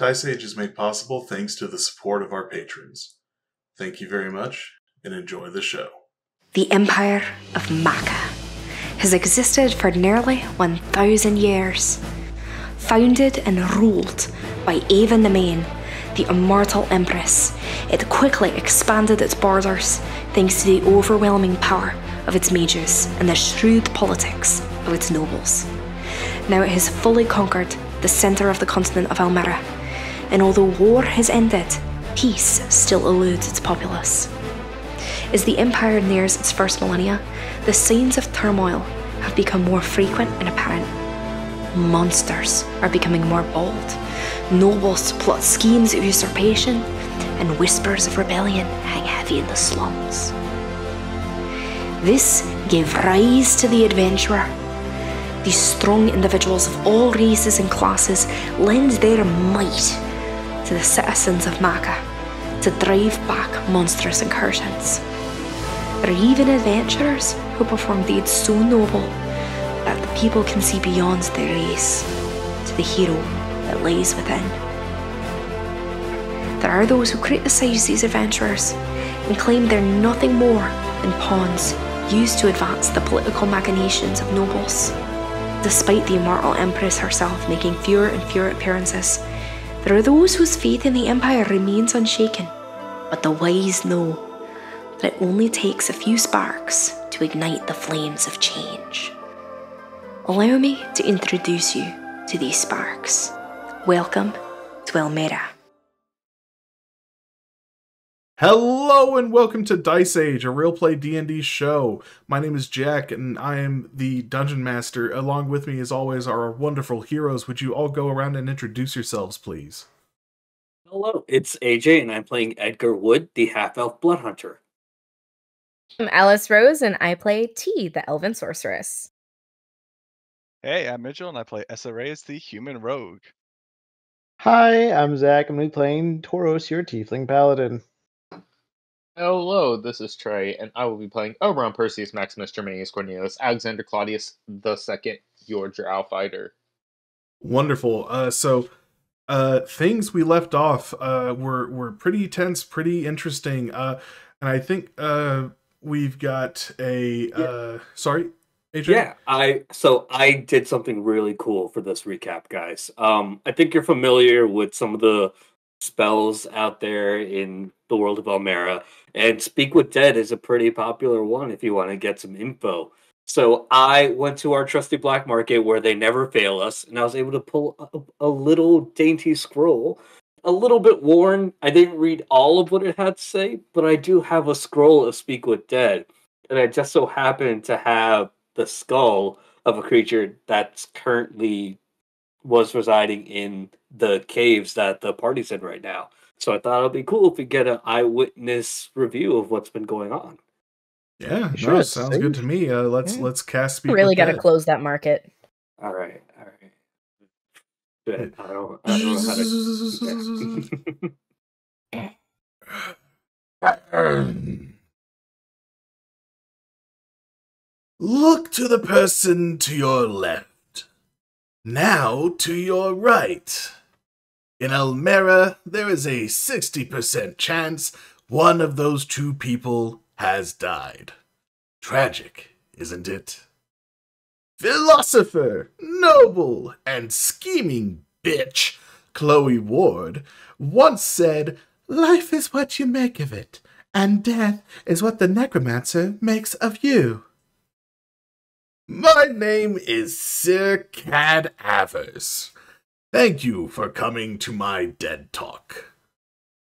Dice Age is made possible thanks to the support of our patrons. Thank you very much, and enjoy the show. The Empire of Macca has existed for nearly 1,000 years. Founded and ruled by Avon the Main, the immortal Empress, it quickly expanded its borders thanks to the overwhelming power of its mages and the shrewd politics of its nobles. Now it has fully conquered the centre of the continent of Elmera, and although war has ended, peace still eludes its populace. As the empire nears its first millennia, the signs of turmoil have become more frequent and apparent. Monsters are becoming more bold, nobles plot schemes of usurpation, and whispers of rebellion hang heavy in the slums. This gave rise to the adventurer. These strong individuals of all races and classes lend their might to the citizens of Macca to drive back monstrous incursions. There are even adventurers who perform deeds so noble that the people can see beyond their race to the hero that lies within. There are those who criticise these adventurers and claim they're nothing more than pawns used to advance the political machinations of nobles. Despite the immortal Empress herself making fewer and fewer appearances, there are those whose faith in the Empire remains unshaken, but the wise know that it only takes a few sparks to ignite the flames of change. Allow me to introduce you to these sparks. Welcome to Elmera. Hello and welcome to Dice Age, a real play D&D show. My name is Jack and I am the Dungeon Master. Along with me as always are our wonderful heroes. Would you all go around and introduce yourselves, please? Hello, it's AJ and I'm playing Edgar Wood, the half-elf bloodhunter. I'm Alice Rose and I play T, the elven sorceress. Hey, I'm Mitchell and I play Esa Reyes, the human rogue. Hi, I'm Zach and I'm playing Tauros, your tiefling paladin. Hello, this is Trey, and I will be playing Oberon Perseus Maximus Germanicus Cornelius Alexander Claudius the Second, your drow fighter. Wonderful. So things we left off were pretty tense, pretty interesting, and I think we've got a... sorry, AJ? Yeah, I did something really cool for this recap, guys. I think you're familiar with some of the spells out there in the world of Elmera, and Speak with Dead is a pretty popular one if you want to get some info. So I went to our trusty black market where they never fail us, and I was able to pull up a little dainty scroll, a little bit worn. I didn't read all of what it had to say, but I do have a scroll of Speak with Dead, and I just so happened to have the skull of a creature that's currently was residing in the caves that the party's in right now. So I thought it'd be cool if we get an eyewitness review of what's been going on. Yeah, sure. No, sounds good to me. Let's cast Speak. Really got to close that market. All right. I don't know how to. Look to the person to your left. Now to your right. In Elmera, there is a 60% chance one of those two people has died. Tragic, isn't it? Philosopher, noble, and scheming bitch, Chloe Ward, once said, "Life is what you make of it, and death is what the necromancer makes of you." My name is Sir Cad Avers. Thank you for coming to my Dead Talk.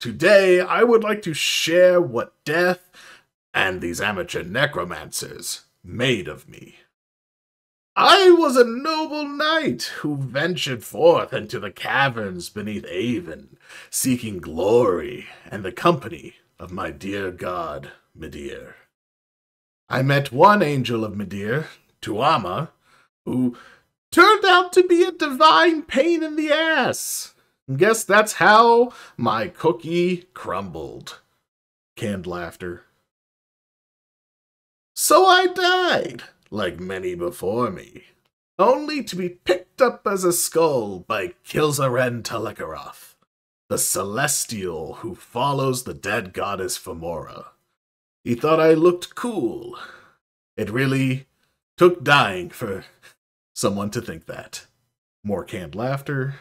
Today, I would like to share what death and these amateur necromancers made of me. I was a noble knight who ventured forth into the caverns beneath Avon, seeking glory and the company of my dear god, Midir. I met one angel of Midir, Tuama, who turned out to be a divine pain in the ass. Guess that's how my cookie crumbled. Canned laughter. So I died, like many before me, only to be picked up as a skull by Kilzaren Telekaroth, the Celestial who follows the dead goddess Femora. He thought I looked cool. It really took dying for someone to think that. More canned laughter.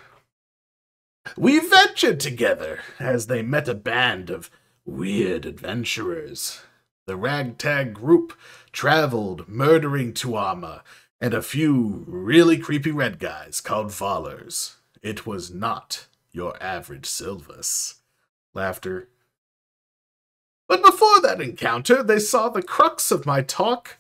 We ventured together as they met a band of weird adventurers. The ragtag group traveled, murdering Tuama and a few really creepy red guys called Vollers. It was not your average Sylvus. Laughter. But before that encounter, they saw the crux of my talk,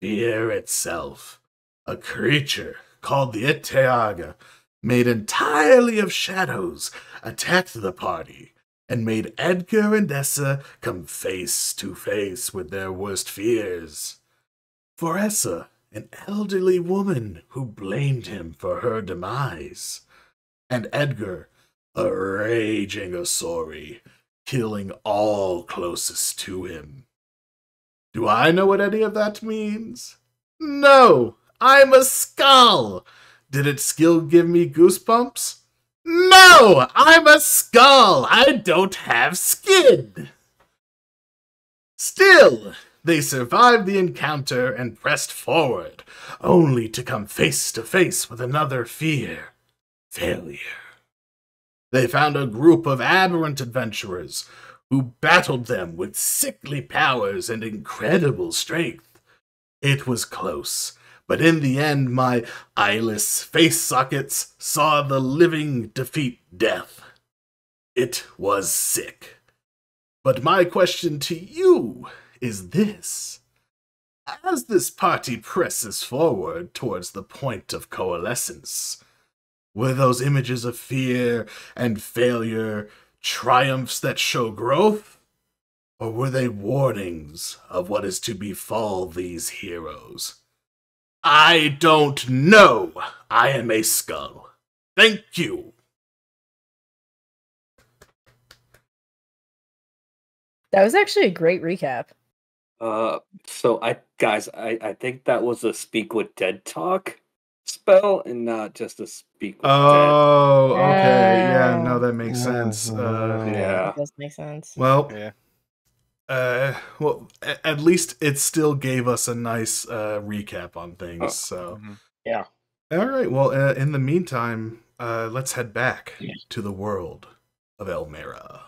fear itself. A creature called the Ithaqua, made entirely of shadows, attacked the party, and made Edgar and Esa come face to face with their worst fears. For Esa, an elderly woman who blamed him for her demise, and Edgar, a raging Asori, killing all closest to him. Do I know what any of that means? No, I'm a skull! Did its skill give me goosebumps? No, I'm a skull! I don't have skin! Still, they survived the encounter and pressed forward, only to come face to face with another fear. Failure. They found a group of aberrant adventurers who battled them with sickly powers and incredible strength. It was close, but in the end my eyeless face sockets saw the living defeat death. It was sick. But my question to you is this. As this party presses forward towards the point of coalescence, were those images of fear and failure triumphs that show growth? Or were they warnings of what is to befall these heroes? I don't know. I am a skull. Thank you. That was actually a great recap. So I think that was a Speak with Dead talk spell and not just a speak with dead. Okay, yeah, no, that makes sense. Yeah, it does make sense. Well, yeah. Well, at least it still gave us a nice recap on things. Oh. So, yeah. All right. Well, in the meantime, let's head back to the world of Elmera.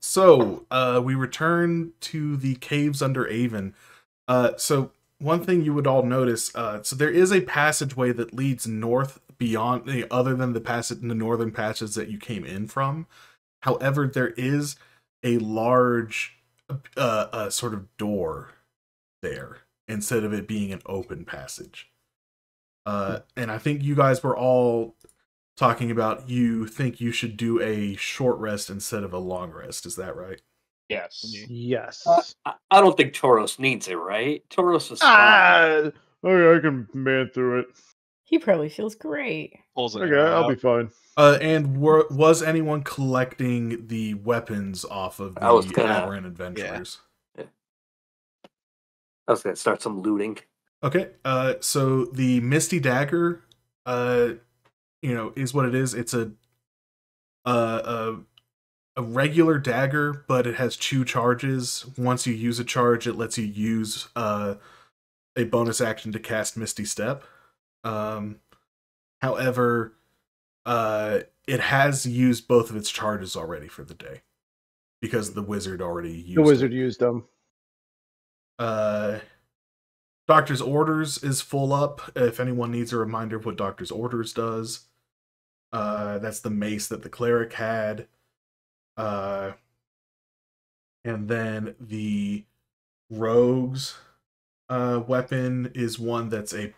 So, we return to the caves under Avon. So. One thing you would all notice, so there is a passageway that leads north beyond, other than the passage in the northern passage that you came in from. However, there is a large sort of door there instead of it being an open passage. And I think you guys were all talking about you think you should do a short rest instead of a long rest. Is that right? Yes. Yes. I don't think Tauros needs it, right? Tauros is fine. I can man through it. He probably feels great. Okay, I'll be fine. And was anyone collecting the weapons off of the Aberrant Adventurers? Yeah. I was going to start some looting. Okay, so the Misty Dagger, you know, is what it is. It's a regular dagger, but it has 2 charges. Once you use a charge, it lets you use a bonus action to cast Misty Step. However, it has used both of its charges already for the day because the wizard already used them. The wizard used them. Doctor's Orders is full up. If anyone needs a reminder of what Doctor's Orders does, that's the mace that the cleric had. And then the rogue's weapon is one that's a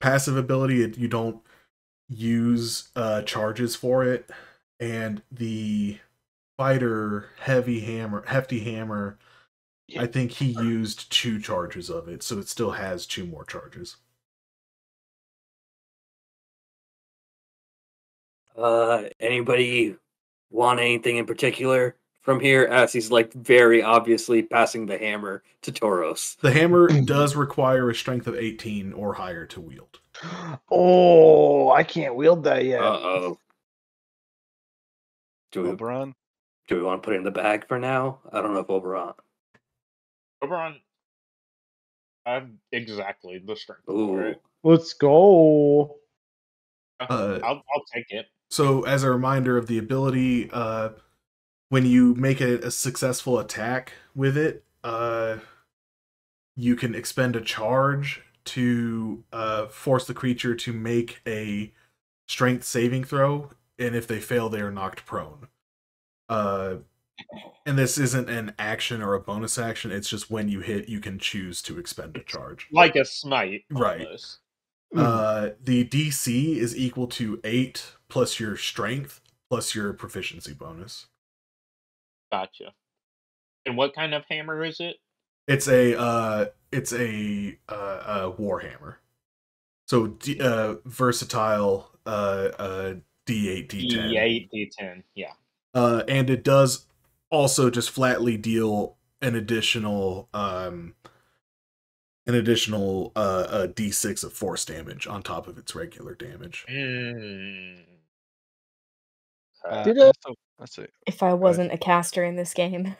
passive ability. You don't use charges for it. And the fighter hefty hammer, I think he used 2 charges of it, so it still has 2 more charges. Anybody want anything in particular from here, as he's like very obviously passing the hammer to Tauros. The hammer does require a strength of 18 or higher to wield. Oh, I can't wield that yet. Uh-oh. Oberon? Do we want to put it in the bag for now? I don't know if Oberon. I have exactly the strength for it. Let's go. I'll take it. So, as a reminder of the ability, when you make a successful attack with it, you can expend a charge to force the creature to make a strength saving throw, and if they fail, they are knocked prone. And this isn't an action or a bonus action, it's just when you hit, you can choose to expend a charge. Like a smite. Right. Almost. The DC is equal to 8 plus your strength plus your proficiency bonus. Gotcha. And what kind of hammer is it? It's a war hammer. So versatile D8 D10. D8 D10, yeah. And it does also just flatly deal an additional D6 of force damage on top of its regular damage. Mm. If I wasn't a caster in this game.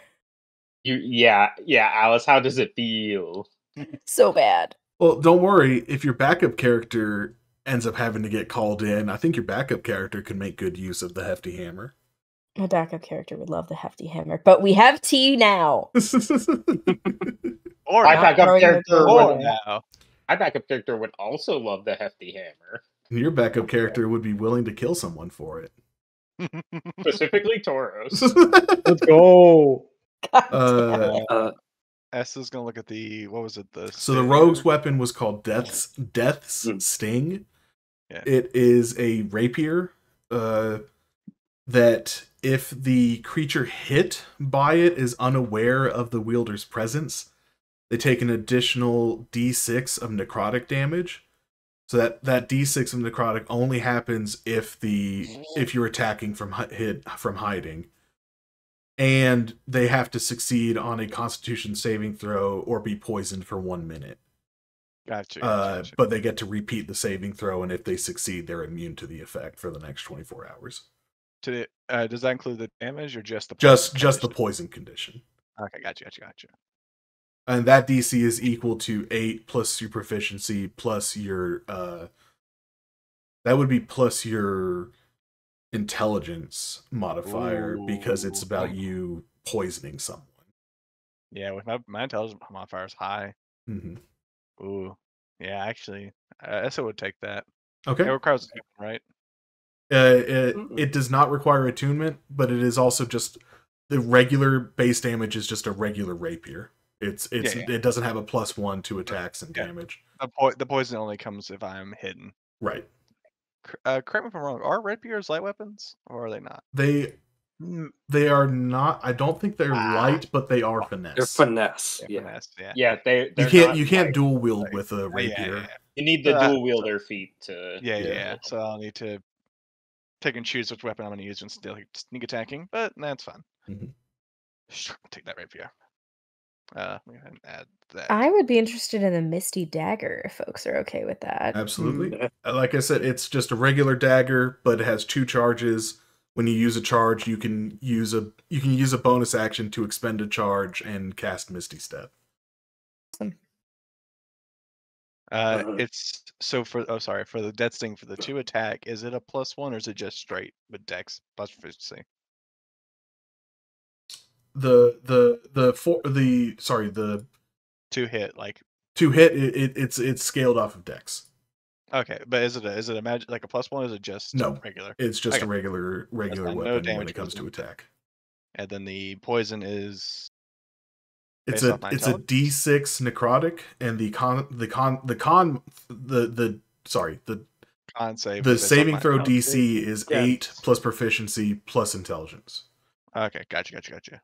Yeah, Alice, how does it feel? So bad. Well, don't worry. If your backup character ends up having to get called in, I think your backup character can make good use of the Hefty Hammer. My backup character would love the Hefty Hammer, but we have tea now. My backup character would also love the Hefty Hammer. Your backup character would be willing to kill someone for it. Specifically Tauros. Let's go. S is gonna look at the so the rogue's weapon was called Death's Sting. Yeah. It is a rapier that if the creature hit by it is unaware of the wielder's presence, they take an additional D6 of necrotic damage. So that D6 of necrotic only happens if you're attacking from hiding. And they have to succeed on a Constitution saving throw or be poisoned for 1 minute. Gotcha, gotcha. But they get to repeat the saving throw, and if they succeed, they're immune to the effect for the next 24 hours. Does that include the damage or just the poison just the poison condition? Okay, gotcha. And that DC is equal to 8 plus your proficiency plus your that would be plus your intelligence modifier. Ooh, because it's about you poisoning someone. Yeah, with my intelligence modifier is high. Mm-hmm. Ooh, yeah, actually, Esa would take that. Okay, it requires attunement, right? It does not require attunement, but it is also just the regular base damage is just a regular rapier. It doesn't have a +1 to attacks and damage. The poison only comes if I'm hidden, right? Correct me if I'm wrong. Are rapiers light weapons, or are they not? They are not. I don't think they're light, but they are finesse. They're finesse. Yeah. They're you can't dual wield with a rapier. Yeah. You need the dual wielder feat to. Yeah. So I'll need to pick and choose which weapon I'm going to use when sneak attacking, but that's fine. Mm-hmm. Take that rapier. We can add that. I would be interested in the Misty Dagger if folks are okay with that. Absolutely. Mm-hmm. Like I said, it's just a regular dagger, but it has 2 charges. When you use a charge, you can use a bonus action to expend a charge and cast Misty Step. Awesome. It's so for the Death Sting, for the 2 attack, is it a +1 or is it just straight with Dex plus proficiency? The 2 hit, like 2 hit, it's scaled off of Dex. Okay, but is it a magic, like a +1? Or is it just regular? It's just a regular weapon. No damage when it comes to attack. And then the poison is it's a D6 necrotic, and the saving throw DC is 8 plus proficiency plus intelligence. Okay, gotcha.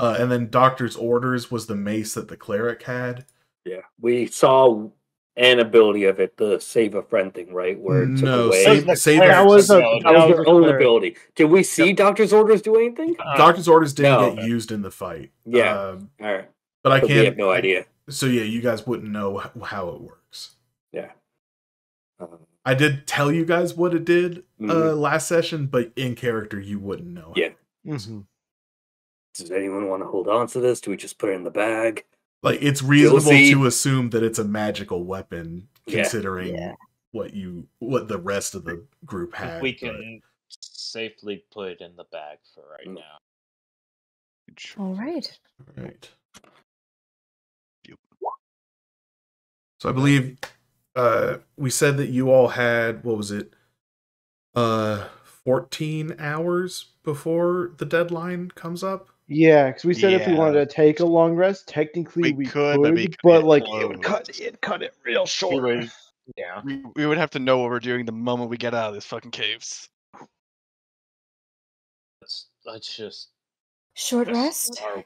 And then Doctor's Orders was the mace that the cleric had. Yeah, we saw an ability of it, the save a friend thing, right? Where it took away. That was their own ability. Did we see Doctor's Orders do anything? Doctor's Orders didn't get used in the fight. Yeah, all right. But I can't. We have no idea. So yeah, you guys wouldn't know how it works. Yeah. I did tell you guys what it did last session, but in character you wouldn't know. Yeah. Mm-hmm. Does anyone want to hold on to this? Do we just put it in the bag? Like, it's reasonable to assume that it's a magical weapon, considering what the rest of the group had. We can safely put it in the bag for right now. All right. All right. So I believe we said that you all had, what was it, 14 hours before the deadline comes up? Yeah, because we said if we wanted to take a long rest, technically we could, but like it would cut it real short. We would have to know what we're doing the moment we get out of these fucking caves. Let's just rest our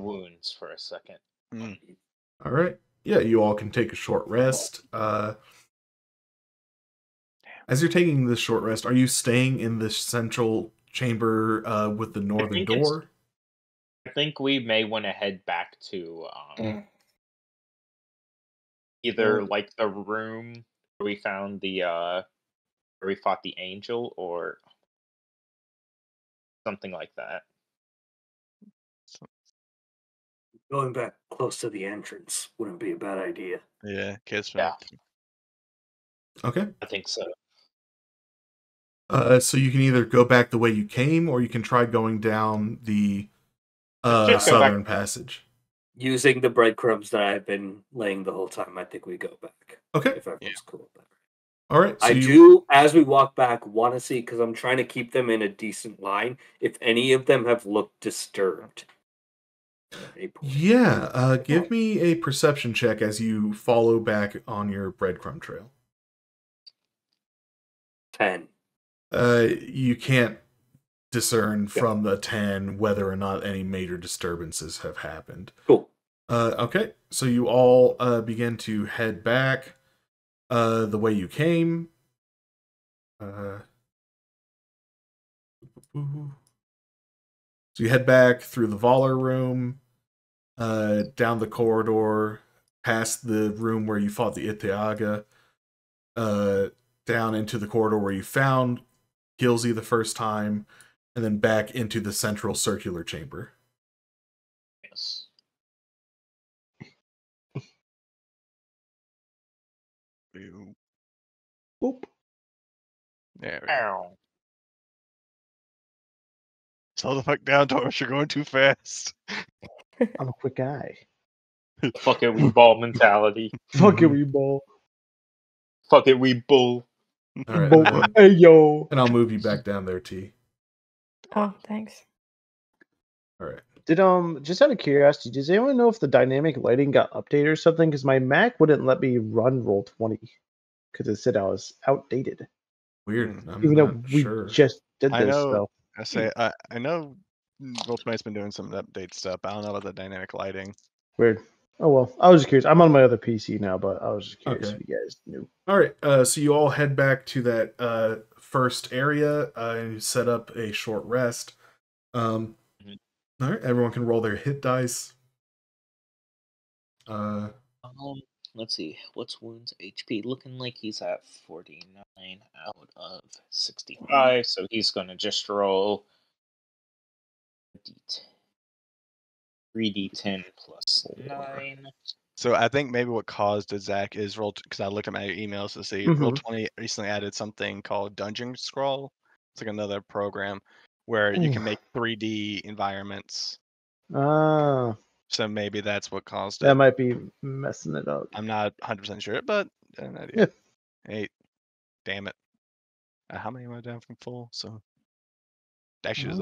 wounds for a second. Mm. All right. Yeah, you all can take a short rest. As you're taking this short rest, are you staying in the central chamber with the northern door? I think we may want to head back to either like the room where we found the where we fought the angel or something like that. Going back close to the entrance wouldn't be a bad idea. Yeah, okay. I think so. So you can either go back the way you came, or you can try going down the southern passage. Using the breadcrumbs that I've been laying the whole time, I think we go back. Okay. If everyone's cool with that. All right. So I do, as we walk back, want to see, because I'm trying to keep them in a decent line, if any of them have looked disturbed. Yeah, give me a perception check as you follow back on your breadcrumb trail. 10. You can't discern from the 10 whether or not any major disturbances have happened. Cool. Okay, so you all begin to head back the way you came. So you head back through the Voller room, down the corridor, past the room where you fought the Ithaqua, down into the corridor where you found Kilzy the first time, and then back into the central circular chamber. Yes. Boop. There we go. Slow the fuck down, Tauros. You're going too fast. I'm a quick guy. Fuck it, we ball mentality. Fuck it, we ball. Fuck it, we bull. All right, hey, yo. And I'll move you back down there, T. Oh, thanks. All right. Did just out of curiosity, does anyone know if the dynamic lighting got updated or something? Because my Mac wouldn't let me run Roll20 because it said I was outdated. Weird. Even though we just did this, though. I know Roll20's been doing some update stuff. I don't know about the dynamic lighting. Weird. Oh, well. I was just curious. I'm on my other PC now, but I was just curious if you guys knew. All right. So you all head back to that first area and you set up a short rest. All right. Everyone can roll their hit dice. Let's see. What's Wound's HP? Looking like he's at 49 out of 65, so he's going to just roll 3d10 plus 9. So I think maybe what caused it, Zach, is roll, because I looked at my emails to see, Roll20 recently added something called Dungeon Scrawl. It's like another program where you can make 3D environments. Oh. So maybe that's what caused it. That might be messing it up. I'm not 100% sure, but I have an idea. Yeah. 8. Damn it. How many am I down from full? So actually,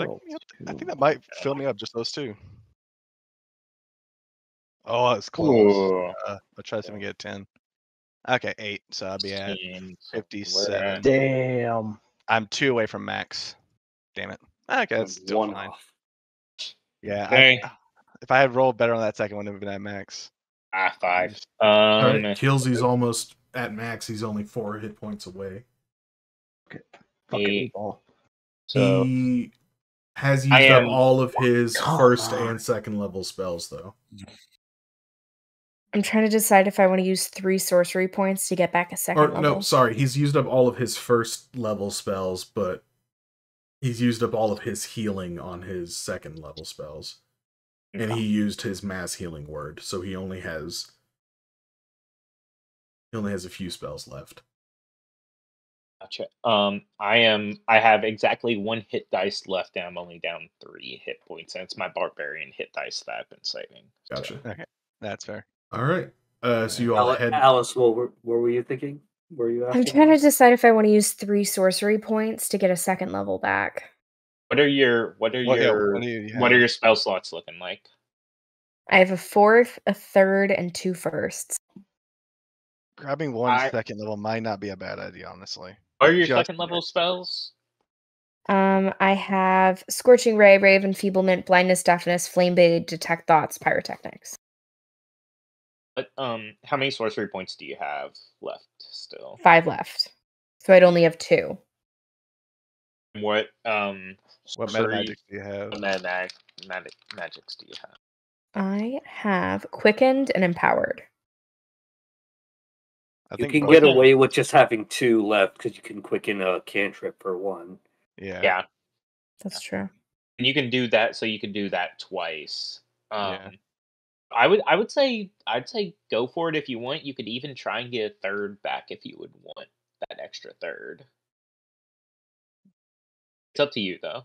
I think that might fill me up, just those two. Oh, that's close. I'll try to get 10. Okay, 8. So I'll be at 57. Damn. I'm 2 away from max. Damn it. Okay, that's still fine. Yeah. Okay. If I had rolled better on that second one, it would have been at max. 5. Right, Kilzy's almost at max. He's only 4 hit points away. Okay. Fucking ball. So he has used up all of his first and second level spells, though. I'm trying to decide if I want to use 3 sorcery points to get back a second level. No, sorry. He's used up all of his first level spells, but he's used up all of his healing on his second level spells. And he used his mass healing word, so he only has a few spells left. Gotcha. I have exactly 1 hit dice left, and I'm only down 3 hit points, and it's my barbarian hit dice that I've been saving. Gotcha. So. Okay, that's fair. All right. So you all head. Alice, what were you thinking? Were you? I'm trying to decide if I want to use 3 sorcery points to get a second level back. What are your spell slots looking like? I have a 4th, a 3rd, and 2 firsts. Grabbing 1 second level might not be a bad idea, honestly. What are your second level spells? I have Scorching Ray, Rave, Enfeeblement, Blindness, Deafness, Flame Blade, Detect Thoughts, Pyrotechnics. But how many sorcery points do you have left still? 5 left. So I'd only have 2. What magic do you have? What magics do you have? I have Quickened and Empowered. You can get away with just having 2 left because you can quicken a cantrip for 1. Yeah. Yeah. That's true. And you can do that, so you can do that twice. Yeah. I'd say go for it if you want. You could even try and get a 3rd back if you would want that extra 3rd. It's up to you, though.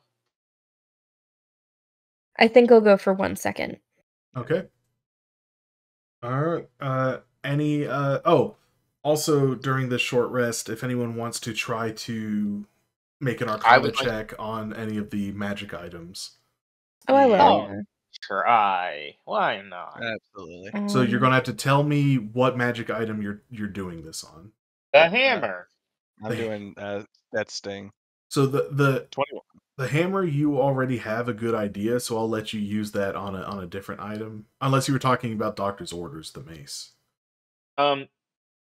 I think I'll go for 1 second. Okay. All right. Also, during this short rest, if anyone wants to try to make an Arcana check on any of the magic items. Oh, I will. Try. Why not? Absolutely. So you're going to have to tell me what magic item you're doing this on. The hammer. I'm doing that sting. So the 21. The hammer, you already have a good idea, so I'll let you use that on a different item, unless you were talking about Doctor's Orders, the mace.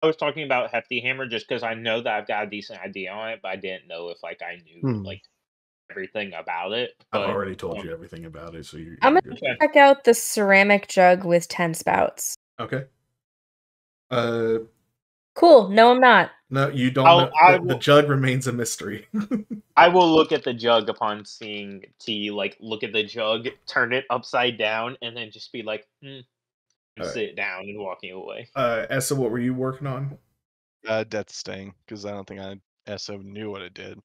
I was talking about Hefty Hammer just because I know that I've got a decent idea on it, but I didn't know if I knew everything about it. But, I've already told you everything about it, so you're I'm gonna check out the ceramic jug with 10 spouts. Okay. Cool. No, I'm not. No, you don't. The jug remains a mystery. I will look at the jug upon seeing T. Like, look at the jug, turn it upside down, and then just be like, sit down and walking away. Essa, what were you working on? Death Sting, because I don't think Essa knew what it did.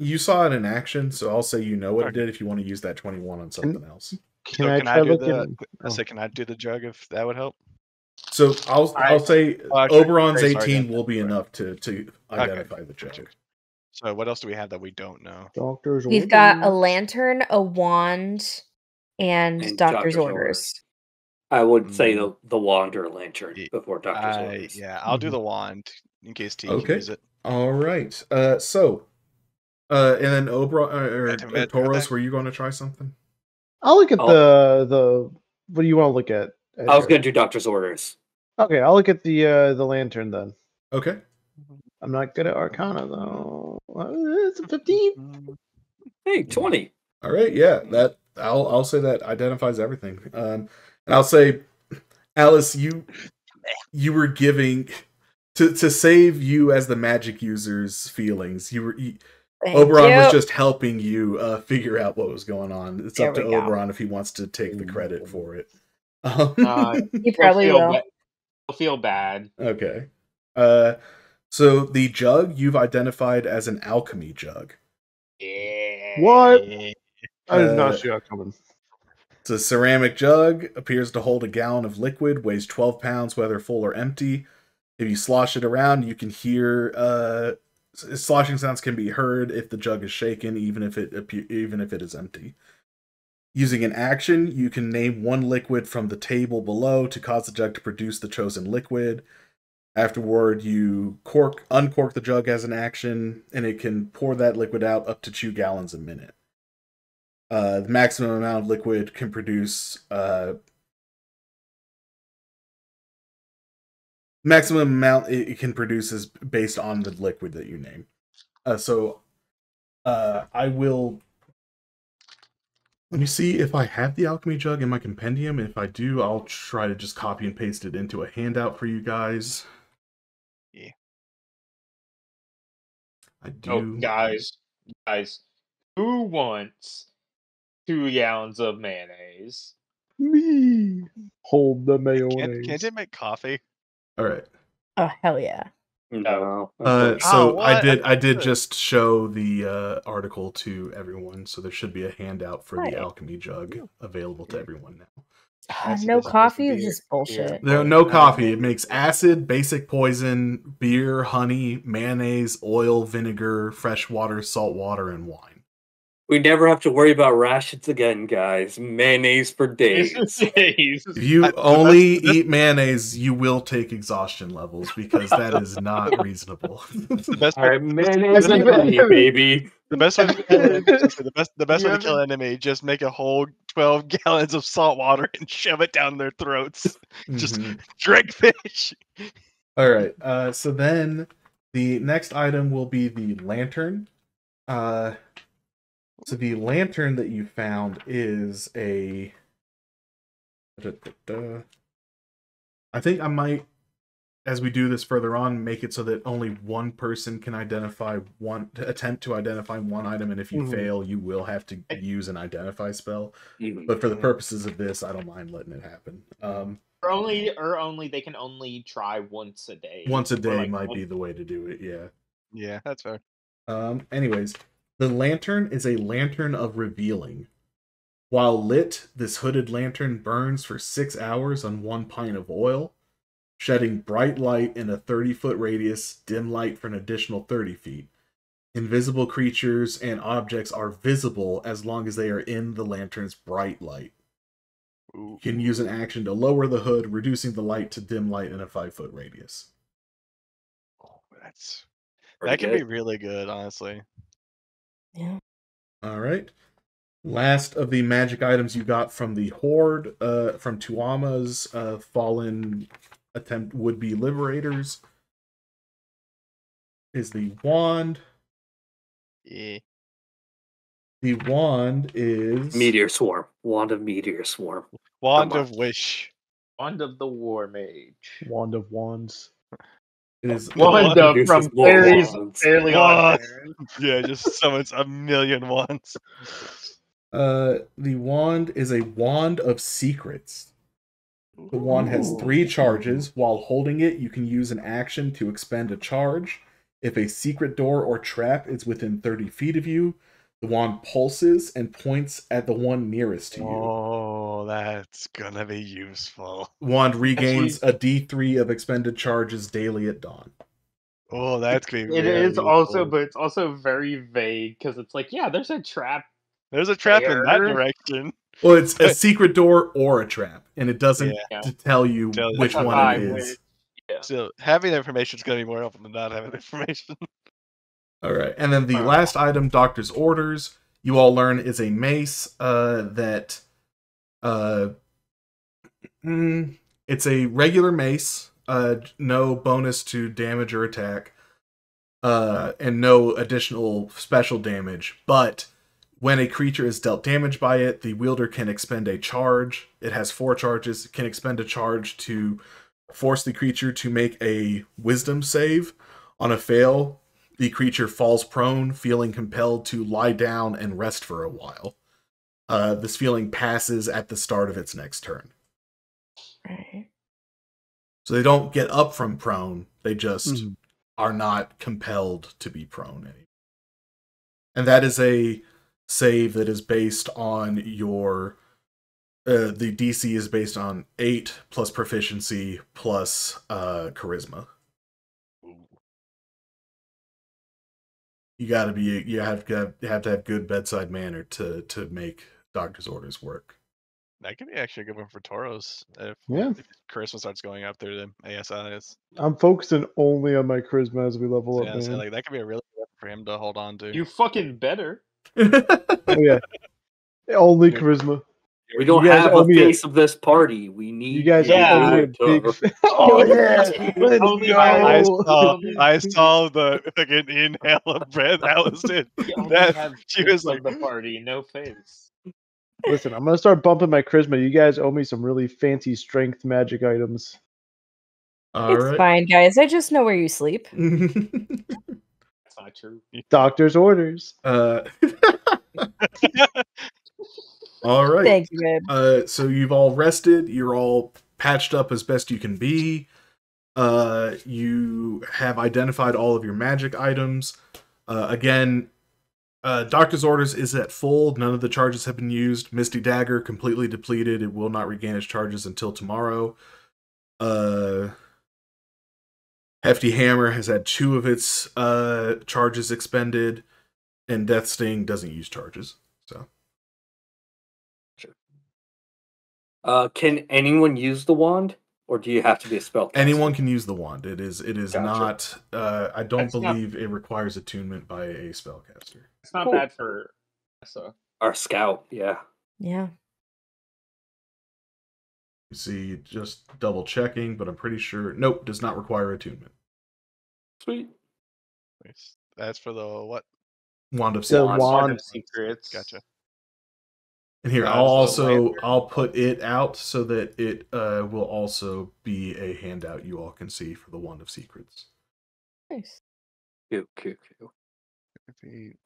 You saw it in action, so I'll say you know what it did if you want to use that 21 on something else. Can I do the jug if that would help? So I'll say Oberon's 18 will be enough to identify the jug. So what else do we have that we don't know? We've got a lantern, a wand, and Doctor's Orders. I would say the wand or lantern before Doctor's Orders. Yeah, I'll do the wand in case T can use it. All right. And then Oberon or Tauros, were you going to try something? I'll look at the. What do you want to look at? I was going to do Doctor's Orders. Okay, I'll look at the lantern then. Okay. I'm not good at Arcana, though. It's a 15. Hey, 20. All right, yeah. That I'll say that identifies everything. And I'll say, Alice, you were giving to save you as the magic user's feelings. Oberon was just helping you figure out what was going on. It's up to Oberon if he wants to take the credit for it. You probably will. I'll feel bad. Okay. So the jug you've identified as an alchemy jug. Yeah. What? I did not see that coming. It's a ceramic jug. Appears to hold a gallon of liquid. Weighs 12 pounds, whether full or empty. If you slosh it around, you can hear sloshing sounds can be heard if the jug is shaken, even if it is empty. Using an action, you can name 1 liquid from the table below to cause the jug to produce the chosen liquid. Afterward, you uncork the jug as an action, and it can pour that liquid out up to 2 gallons a minute. The maximum amount of liquid can produce... maximum amount it can produce is based on the liquid that you name. I will... Let me see if I have the Alchemy Jug in my compendium. If I do, I'll try to just copy and paste it into a handout for you guys. Yeah. I do. Oh, guys, who wants 2 gallons of mayonnaise? Me. Hold the mayonnaise. Can't they make coffee? All right. Oh, hell yeah. No. So I did just show the article to everyone, so there should be a handout for the Alchemy Jug available to everyone now. No coffee is just bullshit. No coffee. It makes acid, basic poison, beer, honey, mayonnaise, oil, vinegar, fresh water, salt water, and wine. We never have to worry about rations again, guys. Mayonnaise for days. If you only eat mayonnaise, you will take exhaustion levels because that is not reasonable. All right, mayonnaise for days, baby. The best way to kill an enemy, just make a whole 12 gallons of salt water and shove it down their throats. Just drink fish. All right. So then the next item will be the lantern. So the lantern that you found is a... I think I might, as we do this further on, make it so that only one person can attempt to identify one item, and if you fail, you will have to use an identify spell. But for the purposes of this, I don't mind letting it happen. They can only try once a day. Once a day might be the way to do it. Yeah. Yeah, that's fair. Anyways, the lantern is a lantern of revealing. While lit, this hooded lantern burns for 6 hours on 1 pint of oil, shedding bright light in a 30-foot radius, dim light for an additional 30 feet. Invisible creatures and objects are visible as long as they are in the lantern's bright light. You can use an action to lower the hood, reducing the light to dim light in a 5-foot radius. Oh, that can be really good, honestly. Yeah. All right. Last of the magic items you got from the Horde, from Tuama's fallen would-be liberators, is the wand. Yeah. The wand is... Meteor Swarm. Wand of Meteor Swarm. Wand of Wish. Wand of the War Mage. Wand of Wands. It is wand of from fairies. Yeah, just summons a million wands. The wand is a Wand of Secrets. The wand has 3 charges. While holding it, you can use an action to expend a charge. If a secret door or trap is within 30 feet of you, the wand pulses and points at the one nearest to you. Oh, that's gonna be useful. Wand regains a D3 of expended charges daily at dawn. Oh, that's gonna be but it's also very vague because it's like, yeah, there's a trap. There's a trap in that direction. Well, it's a secret door or a trap, and it doesn't tell you which one it is. Yeah. So having information is going to be more helpful than not having information. All right, and then the last item, Doctor's Orders, you all learn is a mace that... it's a regular mace, no bonus to damage or attack, and no additional special damage, but... When a creature is dealt damage by it, the wielder can expend a charge. It has 4 charges. It can expend a charge to force the creature to make a wisdom save. On a fail, the creature falls prone, feeling compelled to lie down and rest for a while. This feeling passes at the start of its next turn. Right. So they don't get up from prone. They just are not compelled to be prone anymore. And that is a... save that is based on your the DC is based on 8 plus proficiency plus charisma. You have to have good bedside manner to make Doctor's Orders work. That could be actually a good one for Tauros. If charisma starts going up through the ASIs. I'm focusing only on my charisma as we level up. So, that could be a really good one for him to hold on to. You fucking better. Only charisma. We don't have a face of this party. We need you guys. Yeah. I saw the fucking inhale of breath. That was it. She was like the party, no face. Listen, I'm going to start bumping my charisma. You guys owe me some really fancy strength magic items. All right. Fine, guys. I just know where you sleep. That's not true. Doctor's orders. All right. Thank you, babe. So you've all rested. You're all patched up as best you can be. You have identified all of your magic items. Again, Doctor's Orders is at full. None of the charges have been used. Misty Dagger, completely depleted. It will not regain its charges until tomorrow. Hefty Hammer has had 2 of its charges expended. And Death Sting doesn't use charges. So, sure. Can anyone use the wand? Or do you have to be a spellcaster? Anyone can use the wand. It is gotcha. Not. I don't believe it requires attunement by a spellcaster. It's not bad for Esa. Our scout, yeah. Yeah. See, just double checking, but I'm pretty sure. Nope, does not require attunement. Sweet. That's for the what? Wand of Secrets. The Wand of Secrets. Gotcha. And here, I'll put it out so that it will also be a handout you all can see for the Wand of Secrets. Nice. Cute.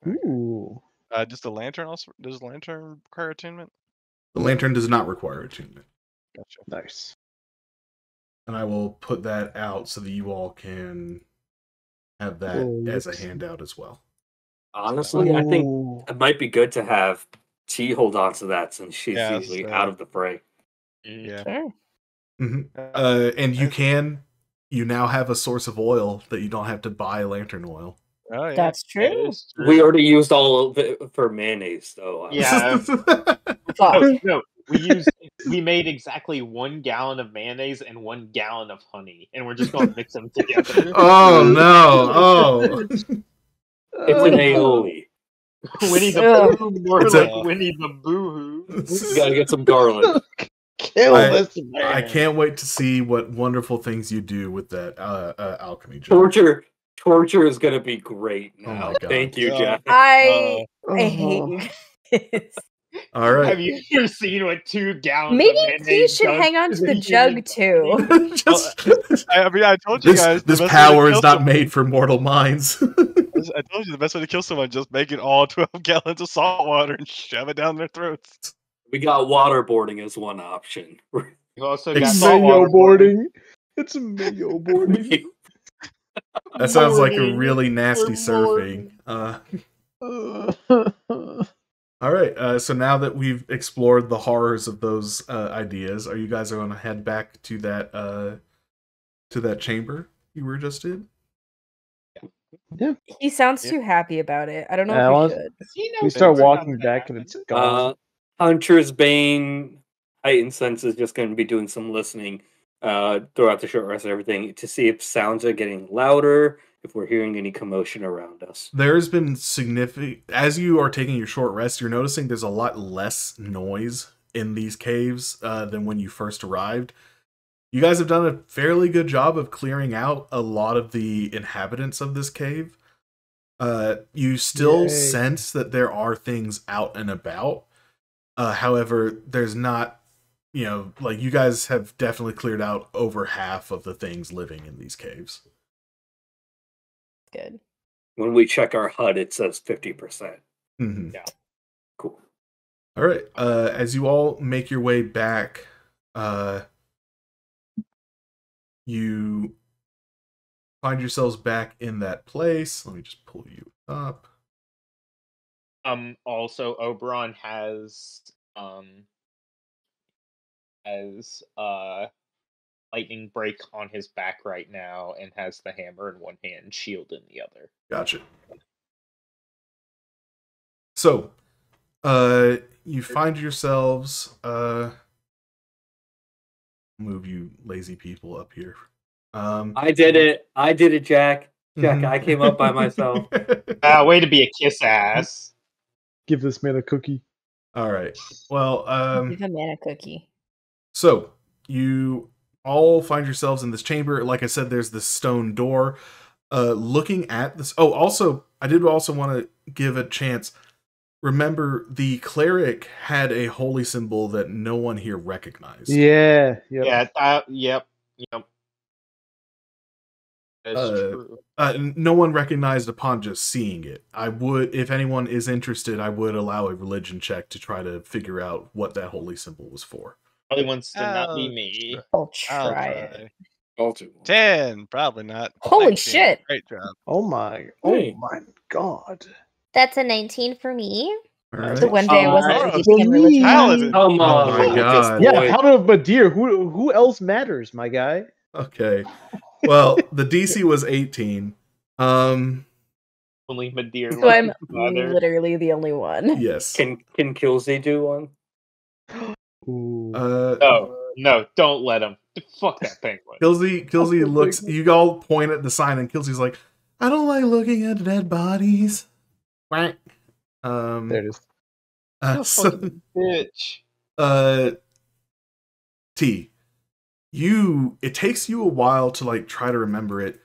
Ooh. Does the lantern also? Does the lantern require attunement? The lantern does not require attunement. Gotcha. Nice. And I will put that out so that you all can have that as a handout as well. Honestly, I think it might be good to have She hold on to that since she's usually out of the fray. Yeah. Sure. Mm-hmm. And you now have a source of oil that you don't have to buy lantern oil. Oh, yeah. That's true. We already used all of it for mayonnaise, though. Yeah. We made exactly 1 gallon of mayonnaise and 1 gallon of honey, and we're just going to mix them together. Oh, no. Oh. It's an aioli. Winnie the Boohoo. We gotta get some garlic. I can't wait to see what wonderful things you do with that alchemy jug. Torture is gonna be great now. Oh, thank you, Jeff. I hate you. All right. Have you ever seen what 2 gallons? Maybe he should hang on to the jug too. I told you guys this power is not made for mortal minds. I told you the best way to kill someone is just make it all 12 gallons of salt water and shove it down their throats. We got waterboarding as one option. We've also got salt water boarding. It's mayo boarding. That sounds like a really nasty surfing. All right. So now that we've explored the horrors of those ideas, are you guys going to head back to that chamber you were just in? Yeah. He sounds too happy about it. I don't know if he should. We start walking back and it's gone. Hunter's Bane Heightened Sense is just going to be doing some listening throughout the short rest of everything to see if sounds are getting louder, if we're hearing any commotion around us. There's been significant... As you are taking your short rest, you're noticing there's a lot less noise in these caves than when you first arrived. You guys have done a fairly good job of clearing out a lot of the inhabitants of this cave. You still sense that there are things out and about. However, there's not, like you guys have definitely cleared out over half of the things living in these caves. Good. When we check our HUD, it says 50%. Mm-hmm. Yeah. Cool. All right. As you all make your way back, you find yourselves back in that place. Let me just pull you up. Also, Oberon has lightning break on his back right now, and has the hammer in one hand, shield in the other. Gotcha. So, you find yourselves. Move you lazy people up here. I did it, Jack. I came up by myself. Way to be a kiss ass. Give this man a cookie. All right. Well, give a man a cookie. So you all find yourselves in this chamber. Like I said, there's this stone door. Looking at this. Oh, also, I did also want to give a chance. Remember, the cleric had a holy symbol that no one here recognized. Yeah. Yep. Yeah. Yep. That's true. No one recognized upon just seeing it. I would, if anyone is interested, I would allow a religion check to try to figure out what that holy symbol was for. Probably wants to not be me. I'll try it. 10, probably not. Holy 19. Shit! Great job. Oh my god. That's a 19 for me. Right. So one day I wasn't religion. Oh my god! Yeah, how to Midir? Who else matters, my guy? Okay. Well, the DC was 18. Only Midir. So I'm literally the only one. Yes. Can Kilzy do one? No! Don't let him. Fuck that penguin. Kilzy looks. You all point at the sign, and Kilzy's like, "I don't like looking at dead bodies." There it is. Bitch. T, it takes you a while to like try to remember it,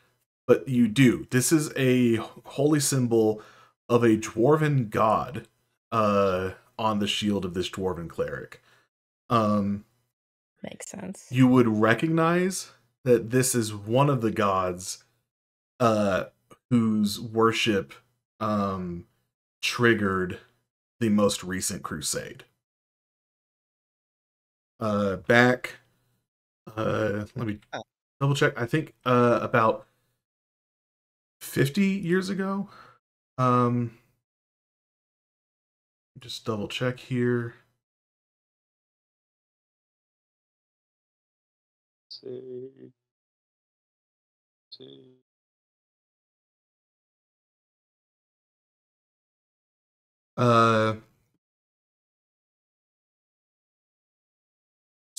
but you do. This is a holy symbol of a dwarven god on the shield of this dwarven cleric. Makes sense. You would recognize that this is one of the gods whose worship triggered the most recent crusade. Let me double check. I think about 50 years ago. Just double check here.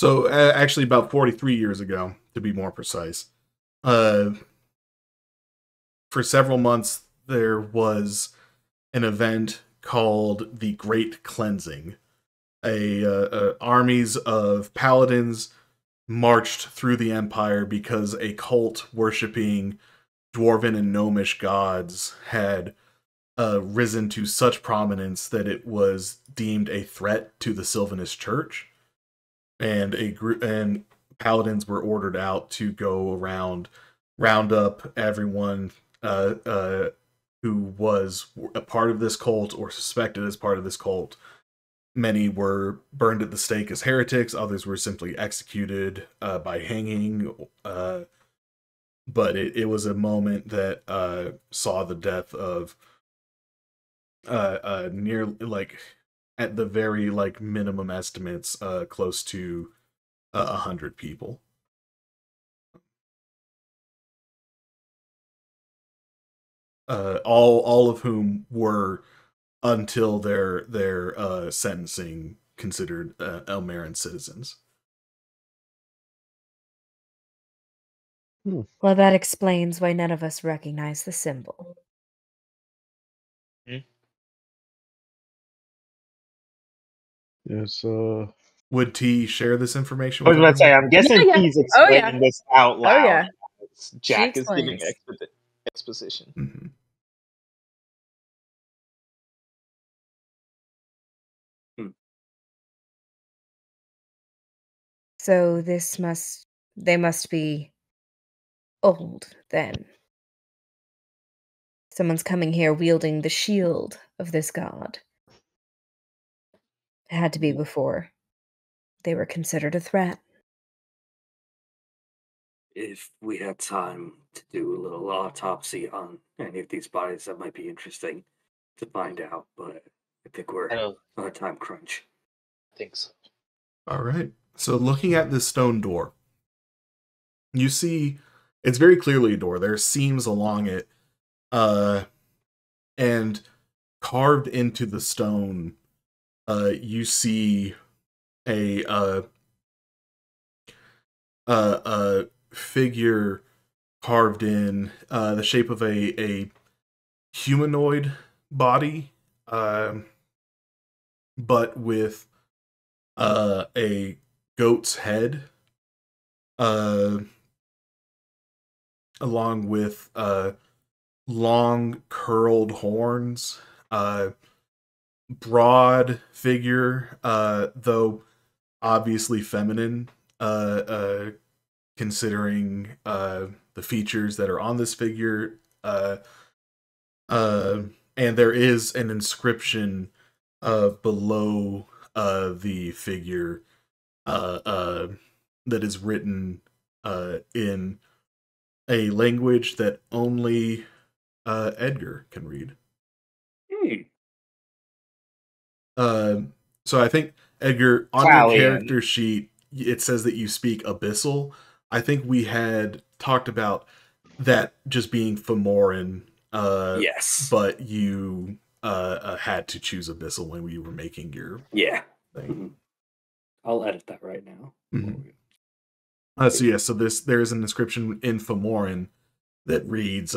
So actually about 43 years ago, to be more precise, for several months there was an event called the Great Cleansing. Armies of paladins marched through the empire because a cult worshipping dwarven and gnomish gods had risen to such prominence that it was deemed a threat to the Sylvanus Church, and paladins were ordered out to go around, round up everyone who was a part of this cult or suspected as part of this cult. Many were burned at the stake as heretics. Others were simply executed by hanging. But it was a moment that saw the death of nearly, like, at the very like minimum estimates, close to 100 people. All of whom were, until their sentencing, considered Elmeran citizens. Well, that explains why none of us recognize the symbol. Yes. Would T share this information? I was going to say, I'm guessing he's explaining this out loud. Oh yeah. Jack is giving exposition. Mm-hmm. So they must be old then. Someone's coming here wielding the shield of this god. It had to be before they were considered a threat. If we had time to do a little autopsy on any of these bodies, that might be interesting to find out, but I think we're on a time crunch. I think so. All right. So looking at this stone door, you see it's very clearly a door. There are seams along it, and carved into the stone, you see a figure carved in the shape of a humanoid body, but with a goat's head, along with long curled horns, broad figure, though obviously feminine, considering the features that are on this figure. And there is an inscription below the figure that is written in a language that only Edgar can read. Hmm. So I think, Edgar, on your character sheet, it says that you speak Abyssal. I think we had talked about that just being Fomoran. Yes. But you had to choose Abyssal when we were making your thing. Mm-hmm. I'll edit that right now. Mm-hmm. So yeah, so there is an inscription in Fomoran that reads,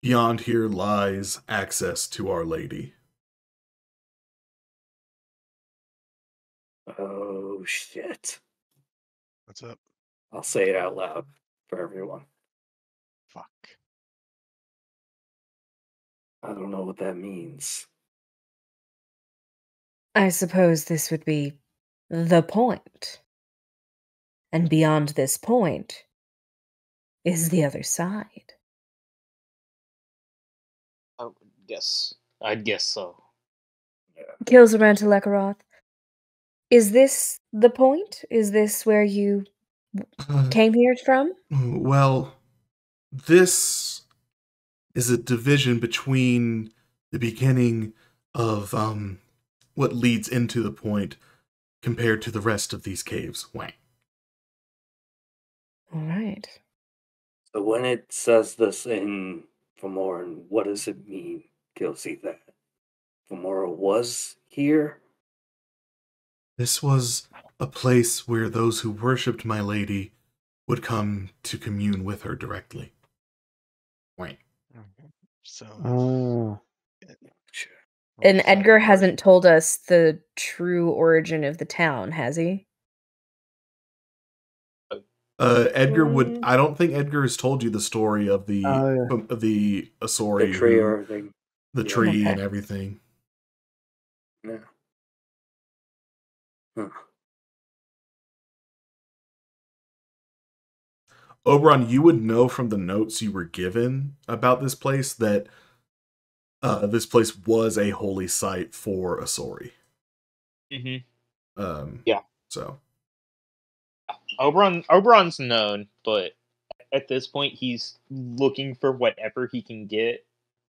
"Beyond here lies access to Our Lady." Oh shit! What's up? I'll say it out loud for everyone. Fuck. I don't know what that means. I suppose this would be the point. And beyond this point is the other side. Yes, I guess so. Yeah. Kilzaren Telekaroth, is this the point? Is this where you came here from? Well, this is a division between the beginning of what leads into the point compared to the rest of these caves. Wang. All right. So when it says this in Fomoran, what does it mean, Gilsey, that Femora was here? This was a place where those who worshipped my lady would come to commune with her directly. Right. So. Oh. Sure. And Edgar hasn't told us the true origin of the town, has he? Edgar would. I don't think Edgar has told you the story of the of the Asori, the tree, or everything. The tree and everything. Yeah. Huh. Oberon, you would know from the notes you were given about this place that this place was a holy site for Asori. Mm-hmm. Yeah. So. Oberon's known, but at this point he's looking for whatever he can get,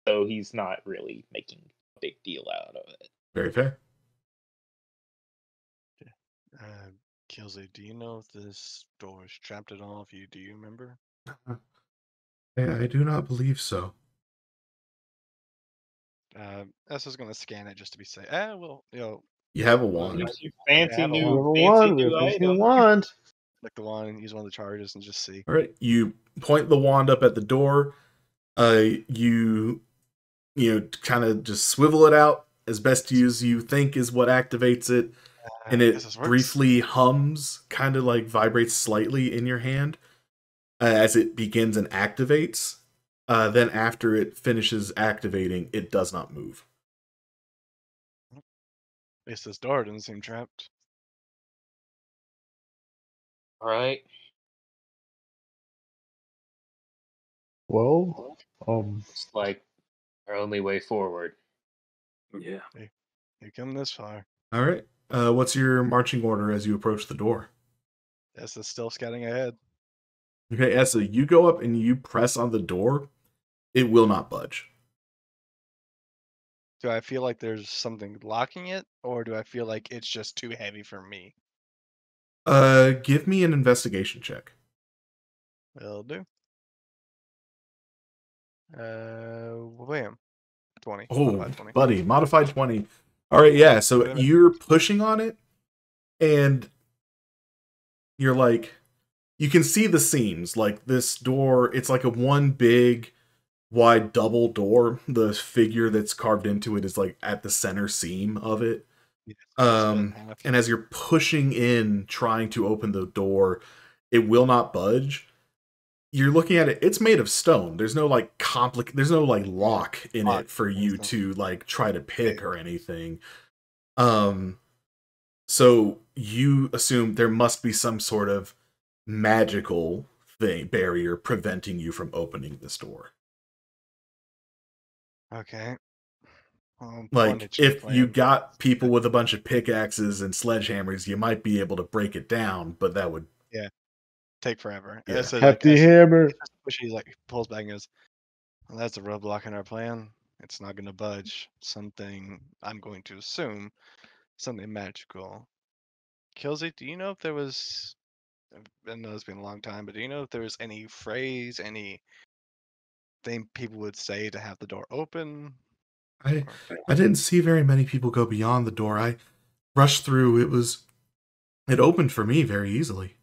so he's not really making a big deal out of it. Very fair. Kilsley, do you know if this door is trapped at all? Do you remember? I do not believe so. Essa's gonna scan it just to be safe. Well, you know, you have a wand. You have a fancy new wand. Click the wand and use one of the charges and just see. All right, you point the wand up at the door. You know, kind of just swivel it out as best as you think is what activates it, and it briefly hums, kind of like vibrates slightly in your hand as it begins and activates. Then after it finishes activating, it does not move. At least this door doesn't seem trapped. All right. Well, it's like our only way forward. Yeah. You come this far. All right. What's your marching order as you approach the door? Essa's still scouting ahead. Okay, Essa, you go up and you press on the door. It will not budge. Do I feel like there's something blocking it, or do I feel like it's just too heavy for me? Give me an investigation check. Will do. Wham. 20. Oh, modified 20. Buddy, modified 20. All right, yeah, so you're pushing on it, and you're like, you can see the seams. Like, this door, it's like a one big, wide double door. The figure that's carved into it is, like, at the center seam of it. And as you're pushing in, trying to open the door, it will not budge. you're looking at it, it's made of stone. There's no like lock in it for you to like try to pick or anything. So you assume there must be some sort of magical thing, barrier preventing you from opening this door. Okay. Like, if you got people with a bunch of pickaxes and sledgehammers, you might be able to break it down, but that would take forever. Yeah. So, Hefty Hammer. She like pulls back and goes, well, that's a roadblock in our plan. It's not going to budge. Something, I'm going to assume, something magical. Kilzy, do you know if there was, I know it's been a long time, but do you know if there was any phrase, anything people would say to have the door open? I didn't see very many people go beyond the door. I rushed through. It opened for me very easily.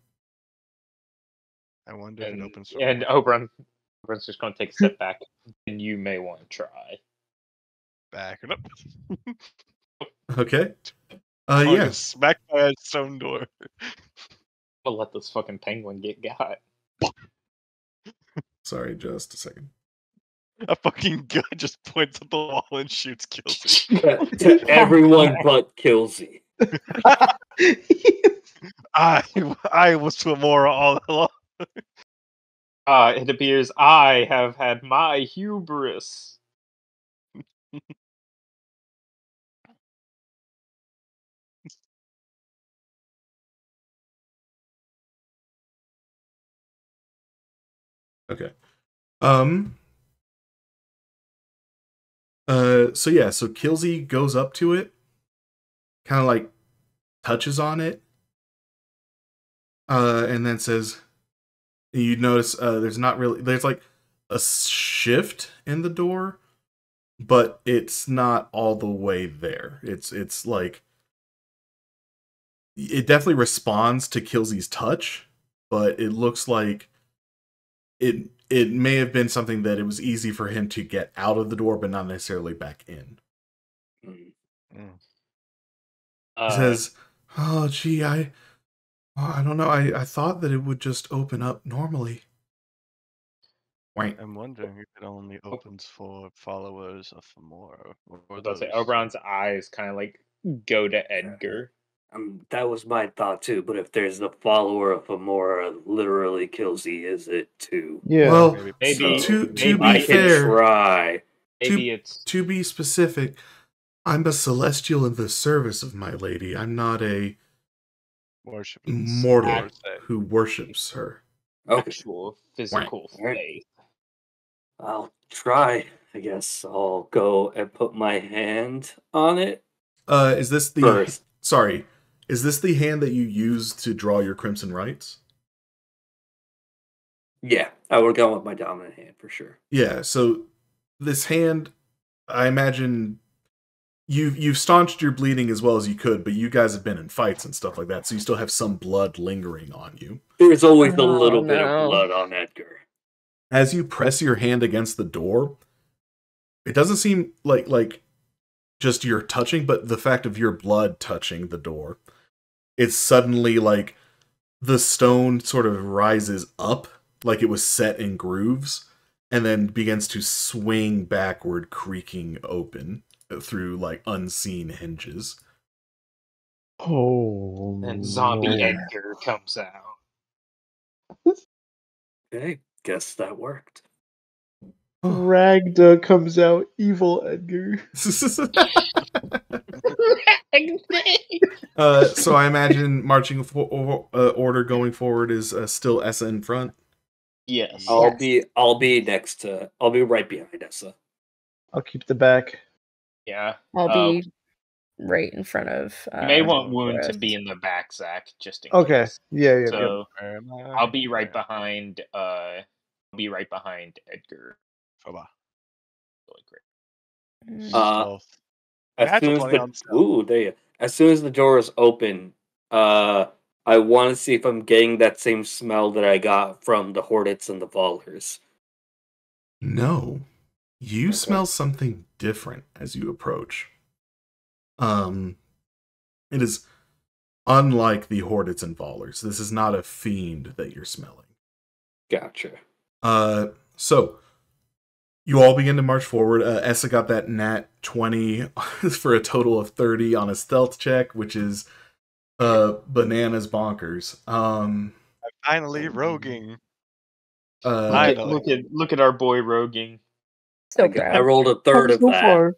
I wonder. And, Oberon's just going to take a step back, and you may want to try. Back it up. Okay. Yeah. Smack by a stone door. I'll let this fucking penguin get got. Sorry, just a second. A fucking gun just points at the wall and shoots Kilzy. To everyone but Kilzy. I was Femora all along. It appears I have had my hubris. Okay. So yeah, so Kilzy goes up to it, kind of like touches on it, and then says, you notice there's like a shift in the door, but it's not all the way there. It's like, it definitely responds to Kilzy's touch, but it looks like it may have been something that it was easy for him to get out of the door, but not necessarily back in. He says, oh, gee, I don't know. I thought that it would just open up normally. I'm wondering if it only opens for followers of Femora. Let's say Oberon's eyes kind of like go to Edgar. That was my thought too, but if there's the follower of Amora, literally Kilzy is it too. Yeah. Well, maybe to be specific, I'm a celestial in the service of my lady. I'm not a mortal who worships her. Actual physical faith. I'll try. I guess I'll go and put my hand on it. Is this the first? Sorry. Is this the hand that you used to draw your Crimson Rites? Yeah, I would go with my dominant hand for sure. Yeah, so this hand, I imagine you've staunched your bleeding as well as you could, but you guys have been in fights and stuff like that, so you still have some blood lingering on you. There's always a little bit of blood on Edgar. As you press your hand against the door, it doesn't seem like just your touching, but the fact of your blood touching the door. It's suddenly like the stone sort of rises up like it was set in grooves and then begins to swing backward, creaking open through like unseen hinges. Oh. And zombie Edgar comes out. Okay, guess that worked. Ragda comes out, evil Edgar. So I imagine marching order going forward is still Esa in front. Yes, I'll be next to. I'll be right behind Esa. I'll keep the back. Yeah, I'll be right in front of. You may want Wound to be in the back, Zach. Just in case. Yeah. So I'll be right behind. I'll be right behind Edgar. Really great. As soon as the door is open, I want to see if I'm getting that same smell that I got from the Hornets and the Vollers. No, you smell something different as you approach. It is unlike the Hornets and Vollers. This is not a fiend that you're smelling. Gotcha. So you all begin to march forward. Essa got that nat 20 for a total of 30 on a stealth check, which is bananas bonkers. I'm finally roguing. Look at our boy roguing. So good. I rolled a third of that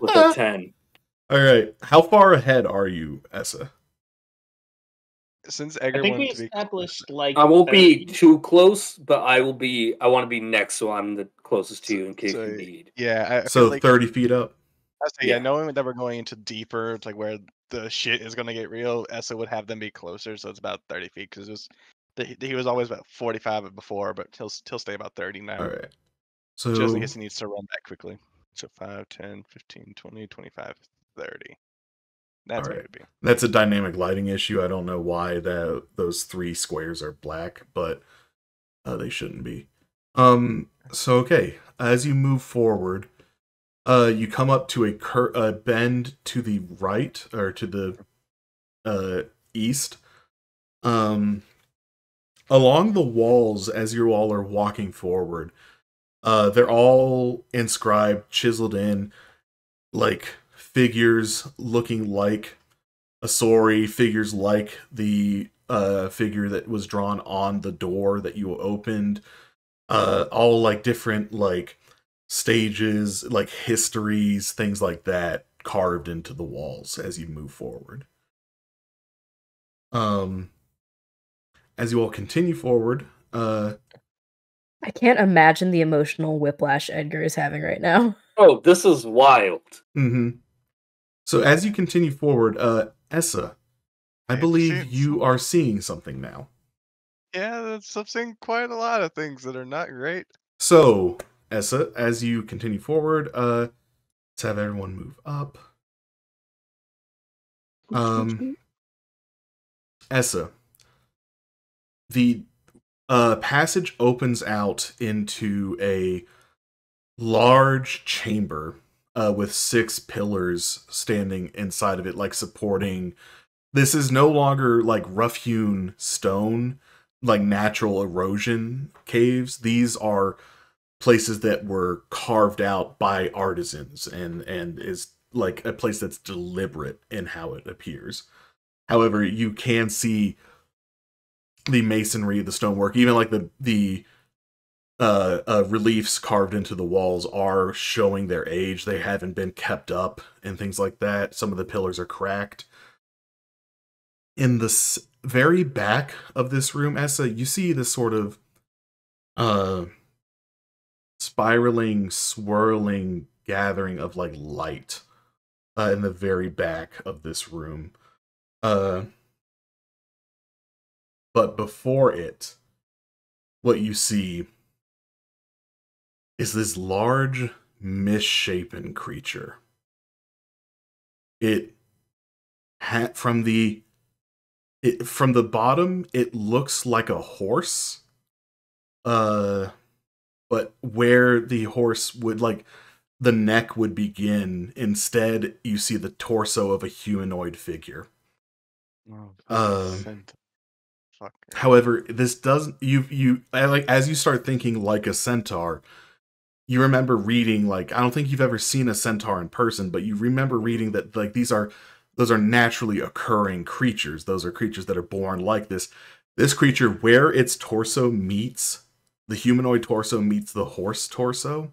with a 10. All right, how far ahead are you, Essa? Since Edgar, I think we established I won't be too close, but I will be. I want to be next, so I'm the closest to you in case you need. Yeah. So like, 30 feet up. I say, yeah, knowing that we're going into deeper, it's like where the shit is going to get real. Essa would have them be closer, so it's about 30 feet because it was. He was always about 45 before, but he'll stay about 30 now. All right. So just in case he needs to run back quickly. So 5, 10, 15, 20, 25, 30. That's right. That's a dynamic lighting issue. I don't know why those three squares are black, but they shouldn't be. So okay, as you move forward, you come up to a bend to the right or to the east. Along the walls, as you all are walking forward, they're all inscribed, chiseled in, like figures looking like Asori, figures like the figure that was drawn on the door that you opened, all like different like stages, like histories, things like that carved into the walls as you move forward. As you all continue forward, I can't imagine the emotional whiplash Edgar is having right now. Oh, this is wild. Mm-hmm. So as you continue forward, Essa, I believe you are seeing something now. Yeah, I'm seeing quite a lot of things that are not great. So, Essa, as you continue forward, let's have everyone move up. Essa, the passage opens out into a large chamber with 6 pillars standing inside of it, like supporting. This is no longer like rough-hewn stone, like natural erosion caves. These are places that were carved out by artisans, and is like a place that's deliberate in how it appears. However, you can see the masonry, the stonework, even like the reliefs carved into the walls are showing their age. They haven't been kept up and things like that. Some of the pillars are cracked. In the very back of this room, Essa, you see this sort of spiraling, swirling gathering of like light in the very back of this room. But before it, what you see is this large, misshapen creature. From the bottom, it looks like a horse. But where the horse would, like, the neck would begin, instead, you see the torso of a humanoid figure. Wow, however, this doesn't. As you start thinking like a centaur. You remember reading, like, I don't think you've ever seen a centaur in person, but you remember reading that, like, those are naturally occurring creatures. Those are creatures that are born like this. This creature, where its torso meets, the humanoid torso meets the horse torso,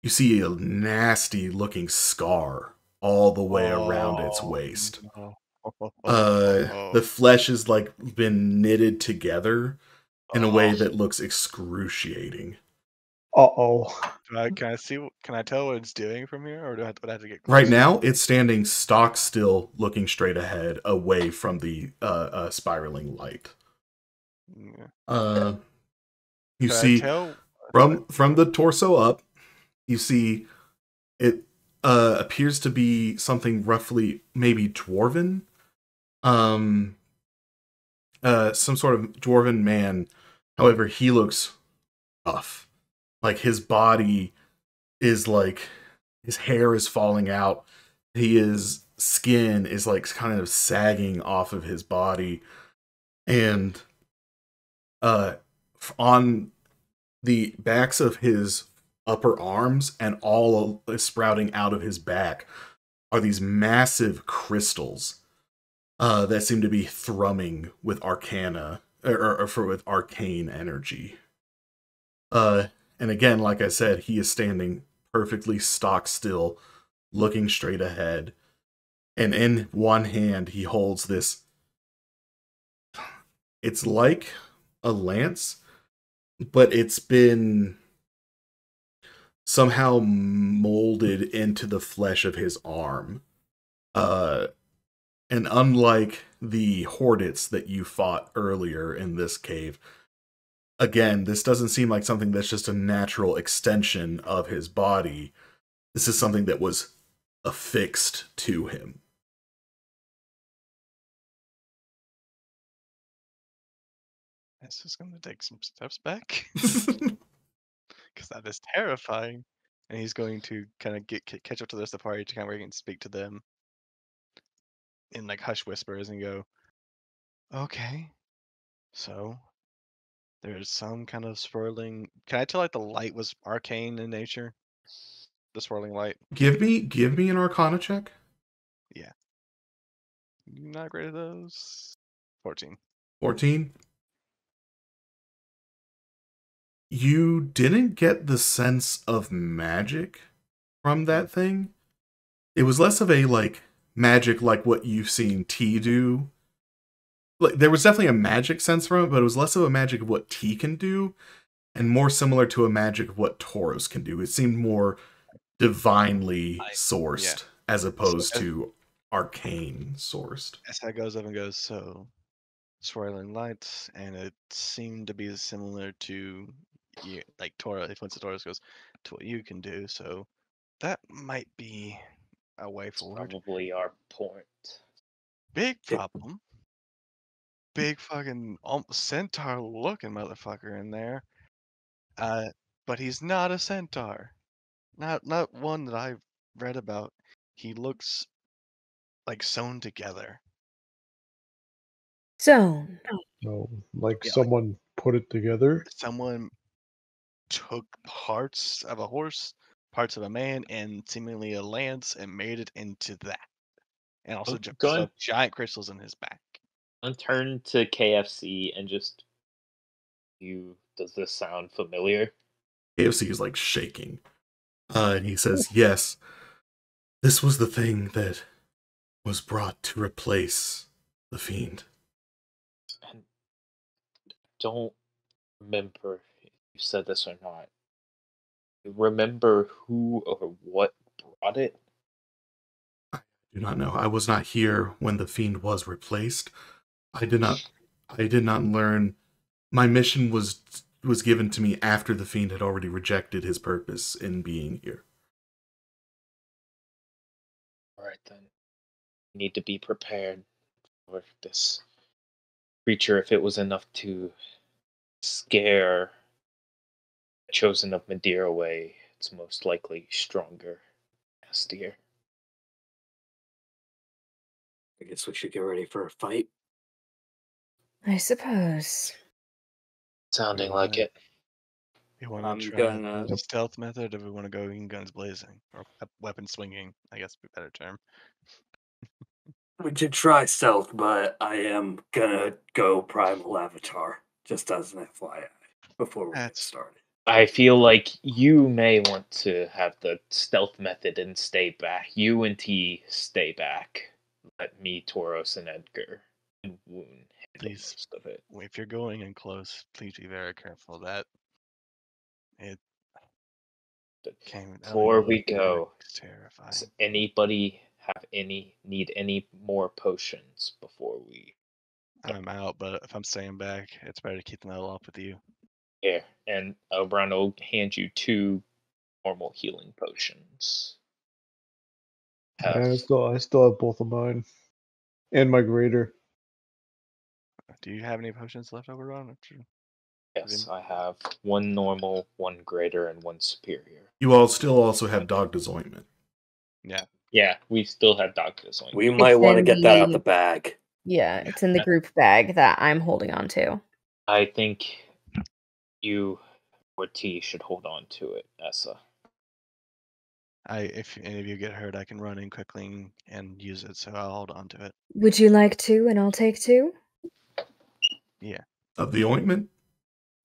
you see a nasty looking scar all the way around its waist. No. The flesh is like been knitted together in a way that looks excruciating. Can I see? Can I tell what it's doing from here, or do I have to get closer? Right now, it's standing stock still, looking straight ahead, away from the spiraling light. Yeah. You see, from the torso up, you see it appears to be something roughly maybe dwarven, some sort of dwarven man. However, he looks tough. Like, his body is, like, his hair is falling out. His skin is, like, kind of sagging off of his body. And on the backs of his upper arms and all sprouting out of his back are these massive crystals that seem to be thrumming with arcana with arcane energy. And again, like I said, he is standing perfectly stock still, looking straight ahead. And in one hand, he holds this. It's like a lance, but it's been somehow molded into the flesh of his arm. And unlike the Hordits that you fought earlier in this cave, again, this doesn't seem like something that's just a natural extension of his body. This is something that was affixed to him. This is going to take some steps back. Because that is terrifying. And he's going to kind of catch up to the rest of the party to kind of speak to them in like hush whispers and go, okay, so there's some kind of swirling. Can I tell like the light was arcane in nature? The swirling light. Give me an Arcana check. Yeah. You're not great at those. 14. 14? You didn't get the sense of magic from that thing. It was less of a like magic like what you've seen T do. Like there was definitely a magic sense from it, but it was less of a magic of what T can do and more similar to a magic of what Tauros can do. It seemed more divinely sourced as opposed to arcane sourced. Esa goes up and goes, so swirling lights, and it seemed to be similar to you, like Tauros. Once the Tauros goes to what you can do, so that might be a way forward. Probably our point. Big problem. Big fucking centaur looking motherfucker in there, but he's not a centaur. Not one that I've read about. He looks like sewn together. Sewn. No, like someone like put it together. Someone took parts of a horse, parts of a man, and seemingly a lance, and made it into that. And also giant crystals in his back. I'll turn to KFC and just, does this sound familiar? KFC is like shaking. And he says, yes, this was the thing that was brought to replace the fiend. I don't remember if you said this or not. Remember who or what brought it? I do not know. I was not here when the fiend was replaced. I did not learn. My mission was given to me after the fiend had already rejected his purpose in being here. Alright then. We need to be prepared for this creature if it was enough to scare the chosen of Midir away. It's most likely stronger, nastier. I guess we should get ready for a fight. I suppose. Sounding like it. I'm gonna stealth method, or we want to go in guns blazing, or weapon swinging, I guess would be a better term. We could try stealth, but I am gonna go primal avatar, just as an FYI, before we get started. I feel like you may want to have the stealth method and stay back. You and T stay back. Let me, Tauros, and Edgar wound. Please, if you're going in close, please be very careful. Before we go, does anybody need any more potions before we? I'm out, but if I'm staying back, it's better to keep them all up with you. Yeah, and Oberon will hand you 2 normal healing potions. I still have both of mine, and my greater. Do you have any potions left over, Ron? Yes, I have 1 normal, 1 greater, and 1 superior. You all still also have Dagda's ointment. Yeah. Yeah, we still have Dagda's ointment. We might want to get that out of the bag. Yeah, it's in the group bag that I'm holding on to. I think you or T should hold on to it, Essa. If any of you get hurt, I can run in quickly and use it, so I'll hold on to it. Would you like two, and I'll take two? Yeah. Of the ointment?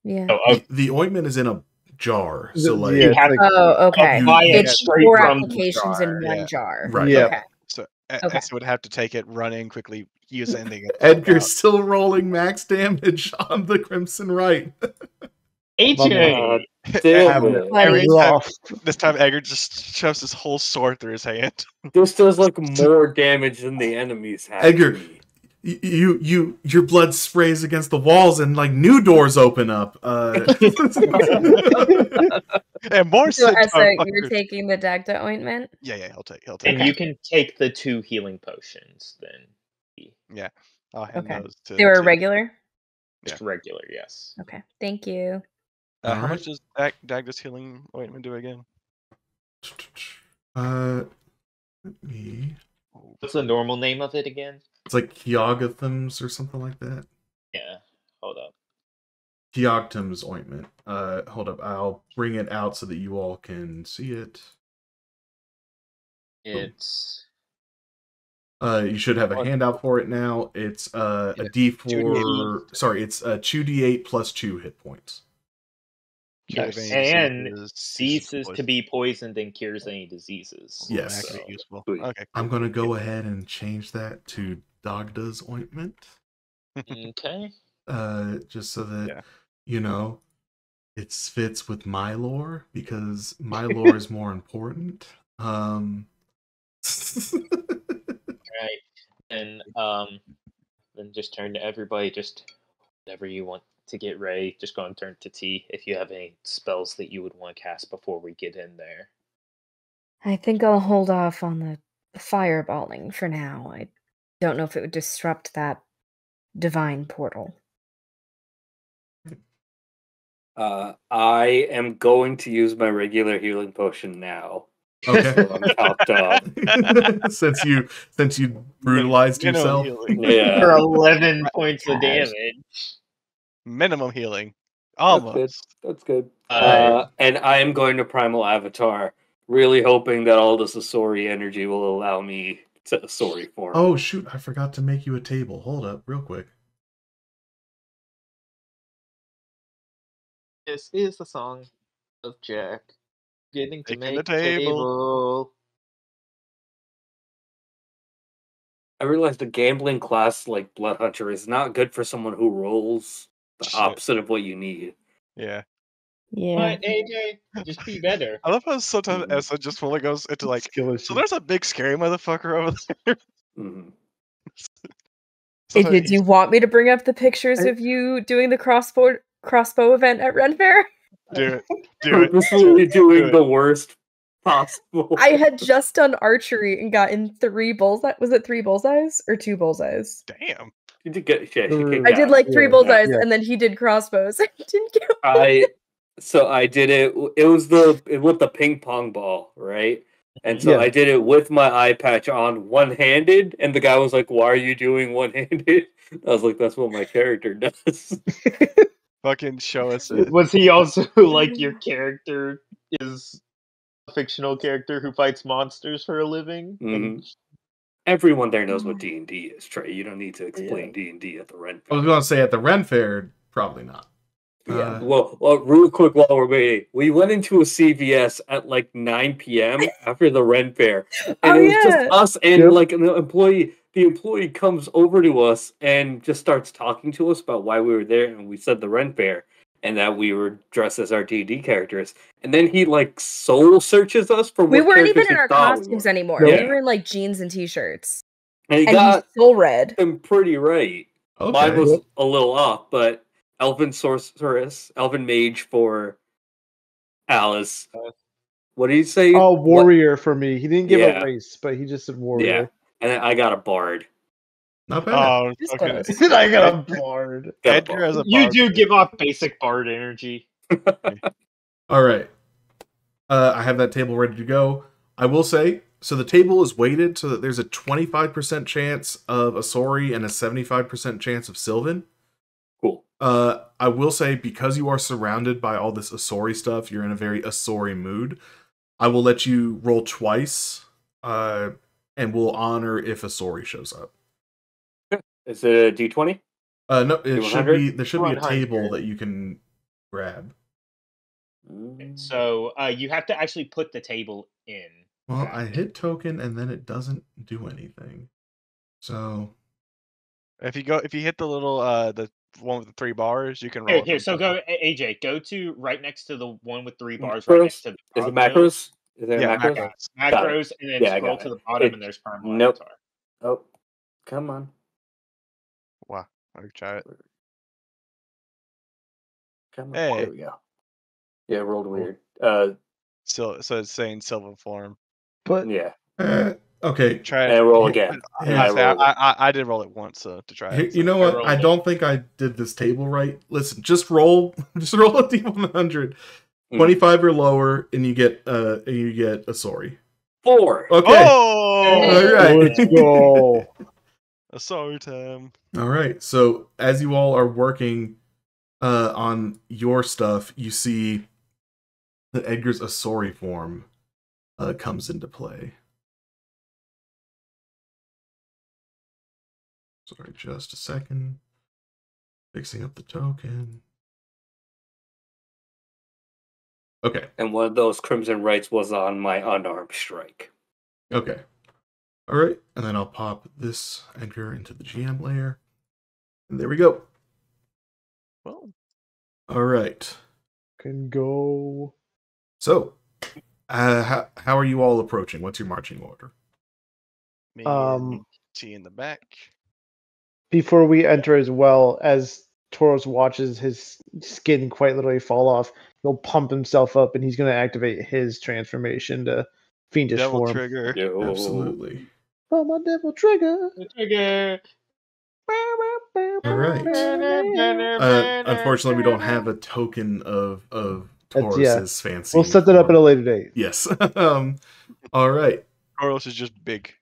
Yeah. Oh, the ointment is in a jar, so like... Yeah, like oh, okay. It's 4 applications in one jar. Right. Yeah. Okay. So Essa would have to take it, run in quickly, use it, and then get Edgar's still rolling max damage on the Crimson Right. This time Edgar just shoves his whole sword through his hand. This does like more damage than the enemies have. Edgar, your blood sprays against the walls and like new doors open up. And more so. Essa, you're taking the Dagda ointment? Yeah, yeah, he'll take. And you can take the 2 healing potions then. Yeah. I'll hand those to. They were regular? Just regular, yes. Okay. Thank you. How much does Dagda's healing ointment do again? Let me... What's the normal name of it again? It's like Kyogathums or something like that. Yeah, hold up. Kyogathums ointment. Hold up, I'll bring it out so that you all can see it. It's... you should have a handout for it now. It's a D4... Sorry, it's 2d8 plus 2 hit points. Yes. And ceases to be poisoned and cures any diseases. Yes. So. Useful. Okay. I'm going to go ahead and change that to Dagda's ointment. Okay. Just so that, you know, it fits with my lore, because my lore is more important. Right. And then just turn to everybody, just whatever you want. To get ready, just go and turn to T if you have any spells that you would want to cast before we get in there. I think I'll hold off on the fireballing for now. I don't know if it would disrupt that divine portal. I am going to use my regular healing potion now. Okay. So I'm topped up. Since you brutalized yourself. For 11 points of damage. Minimum healing. Almost. That's good. And I am going to Primal Avatar, really hoping that all this Asori energy will allow me to Asori form. Oh, shoot. I forgot to make you a table. Hold up, real quick. This is the song of Jack getting to make the table. I realized a gambling class like Blood Hunter is not good for someone who rolls the opposite of what you need. Yeah. Yeah. But AJ, just be better. I love how sometimes Essa just fully goes into like, so there's a big scary motherfucker over there. Do you want me to bring up the pictures of you doing the crossbow event at Ren Fair? Do it. You're doing the worst possible. I had just done archery and gotten 3 bullseyes. Was it 3 bullseyes or 2 bullseyes? Damn. You did get, I did like 3 bullseyes, and then he did crossbows. I didn't get one. So I did it. It was with the ping pong ball, right? And so I did it with my eye patch on, one-handed. And the guy was like, "Why are you doing one-handed?" I was like, "That's what my character does." Fucking show us it. Was he also like your character is a fictional character who fights monsters for a living? Everyone there knows what D&D is, Trey. You don't need to explain D&D at the Ren Fair. I was going to say at the Ren Fair, probably not. Yeah. Well, real quick while we're waiting, we went into a CVS at like 9 p.m. after the Ren Fair. And it was just us and like an employee. The employee comes over to us and just starts talking to us about why we were there. And we said the Ren Fair and that we were dressed as our D&D characters. And then he like soul searches us for what characters we weren't even in our costumes anymore. Yeah. We were in like jeans and t-shirts. And he got soul read. I'm pretty right. Okay. Mine was a little off, but Elven Sorceress, Elven Mage for Alice. What did he say? Oh, Warrior for me. He didn't give a race, but he just said Warrior. Yeah. And I got a Bard. Not bad. Oh, okay. I got a Bard. Edgar has a Bard. You do give off basic Bard energy. All right. I have that table ready to go. I will say, so the table is weighted so that there's a 25% chance of Asori and a 75% chance of Sylvan. Cool. I will say, because you are surrounded by all this Asori stuff, you're in a very Asori mood. I will let you roll twice, and we'll honor if Asori shows up. Is it a D20? No, it should be. There should be a table that you can grab. So you have to actually put the table in. Well, I hit token, and then it doesn't do anything. So if you go, if you hit the little the one with the three bars, you can roll. Here, so go, AJ. Go to right next to the one with three bars, right next to the. Is it macros? Is there macros? Macros, and then scroll to the bottom, and there's perm. Nope. Oh, come on. Wow. I'll try it. Come on, hey. There we go. Yeah, rolled weird. So it's saying silver form. But yeah. Okay. Try it. And roll again. I did roll it once to try it. So. You know what? I don't think I did this table right. Listen, just roll a D100. 25 or lower, and you get a sorry. 4. Okay. Oh! All right. Let's go. Sorry, Tim. All right. So as you all are working on your stuff, you see that Edgar's Asori form comes into play. Sorry, just a second. Fixing up the token. Okay. And one of those Crimson Rites was on my unarmed strike. Okay. All right, and then I'll pop this Edgar into the GM layer. And there we go. Well, all right. Can go. So, how are you all approaching? What's your marching order? T in the back. Before we enter as well, as Tauros watches his skin quite literally fall off, he'll pump himself up, and he's going to activate his transformation to fiendish devil form. Trigger. Yo. Absolutely. Oh, my devil trigger! Trigger! All right. Unfortunately, we don't have a token of Taurus's fancy. We'll set that up at a later date. Yes. All right. Taurus is just big.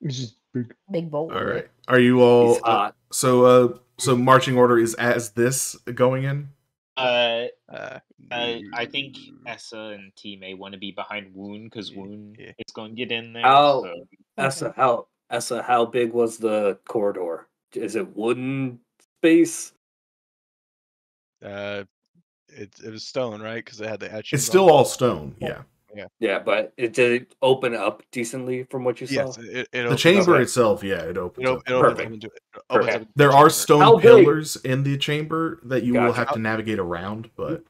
He's just big. Big bold. All right. Are you all so marching order is as this going in? I think Esa and T may want to be behind Woon because Woon is going to get in there. Esa, how big was the corridor? Is it wooden space? It was stone, right? Because it had the etchings. It's still all stone. Yeah. Yeah, but it did open up decently from what you saw. Yes, the chamber itself, it opens up. Perfect. There are stone pillars in the chamber that you will have to navigate around, but...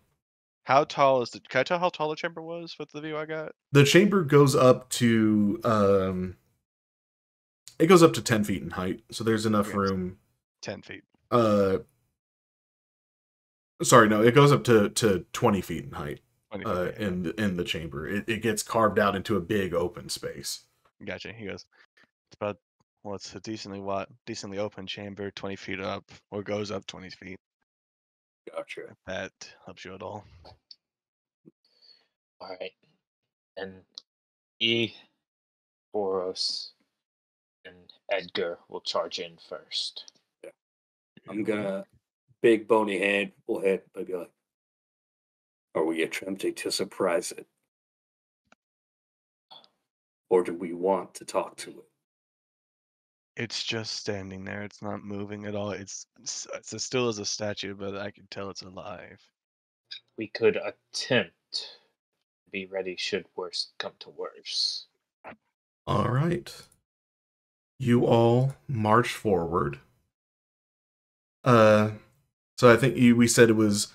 How tall is the... Can I tell how tall the chamber was with the view I got? The chamber goes up to... It goes up to 10 feet in height, so there's enough room... 10 feet. Sorry, no, it goes up to 20 feet in height. In the chamber, it gets carved out into a big open space. Gotcha. He goes, it's about it's a decently open chamber, 20 feet up, or goes up 20 feet. Gotcha. If that helps you at all. All right, and Tauros and Edgar will charge in first. Yeah. I'm gonna big bony hand will hit. I'll be like. Are we attempting to surprise it? Or do we want to talk to it? It's just standing there. It's not moving at all. It's as still as a statue, but I can tell it's alive. We could attempt to be ready should worse come to worse. All right. You all march forward. So I think we said it was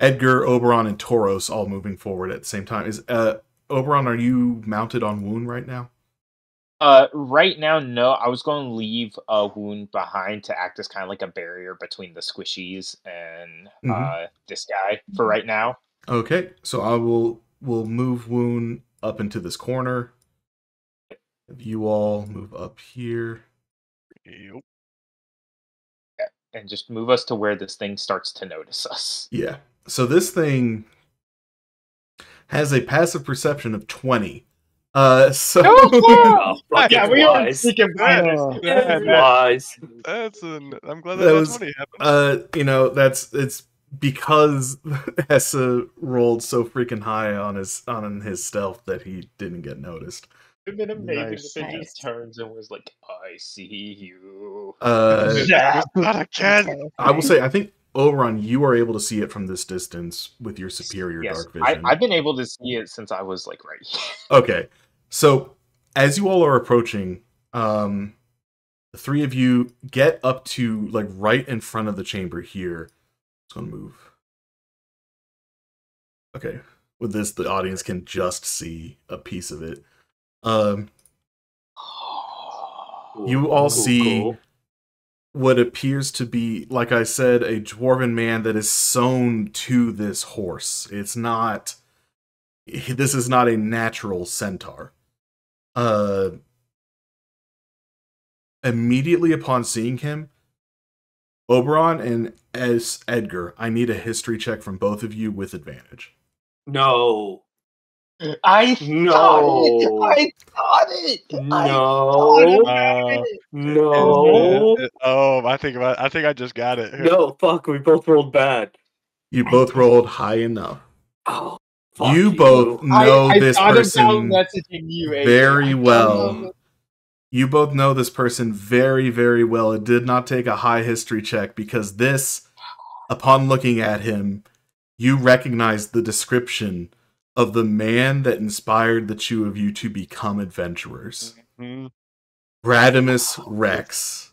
Edgar, Oberon, and Tauros all moving forward at the same time. Is Oberon, are you mounted on Woon right now? Right now, no. I was going to leave Woon behind to act as kind of like a barrier between the squishies and this guy for right now. Okay, so we'll move Woon up into this corner. You all move up here. Yep. And just move us to where this thing starts to notice us. Yeah. So this thing has a passive perception of 20, I'm glad that was, happened. You know, it's because Esa rolled so freaking high on his stealth that he didn't get noticed. It would have been amazing if it just turns and was like, "I see you." Yeah, not again. I will say, I think Oran, you are able to see it from this distance with your superior dark vision. I've been able to see it since I was like right here. Okay, so as you all are approaching, the three of you get up to like right in front of the chamber here. It's gonna move. Okay, with this, the audience can just see a piece of it. You all see what appears to be, like I said, a dwarven man that is sewn to this horse. It's not, this is not a natural centaur. Immediately upon seeing him, Oberon and Edgar, I need a history check from both of you with advantage. No. I thought it. Oh, I think I just got it. Here. No, fuck. We both rolled bad. You both rolled high enough. Oh, fuck you. Both know this person very well. You both know this person very, very well. It did not take a high history check because this, upon looking at him, you recognize the description of the man that inspired the two of you to become adventurers. Radimus Rex,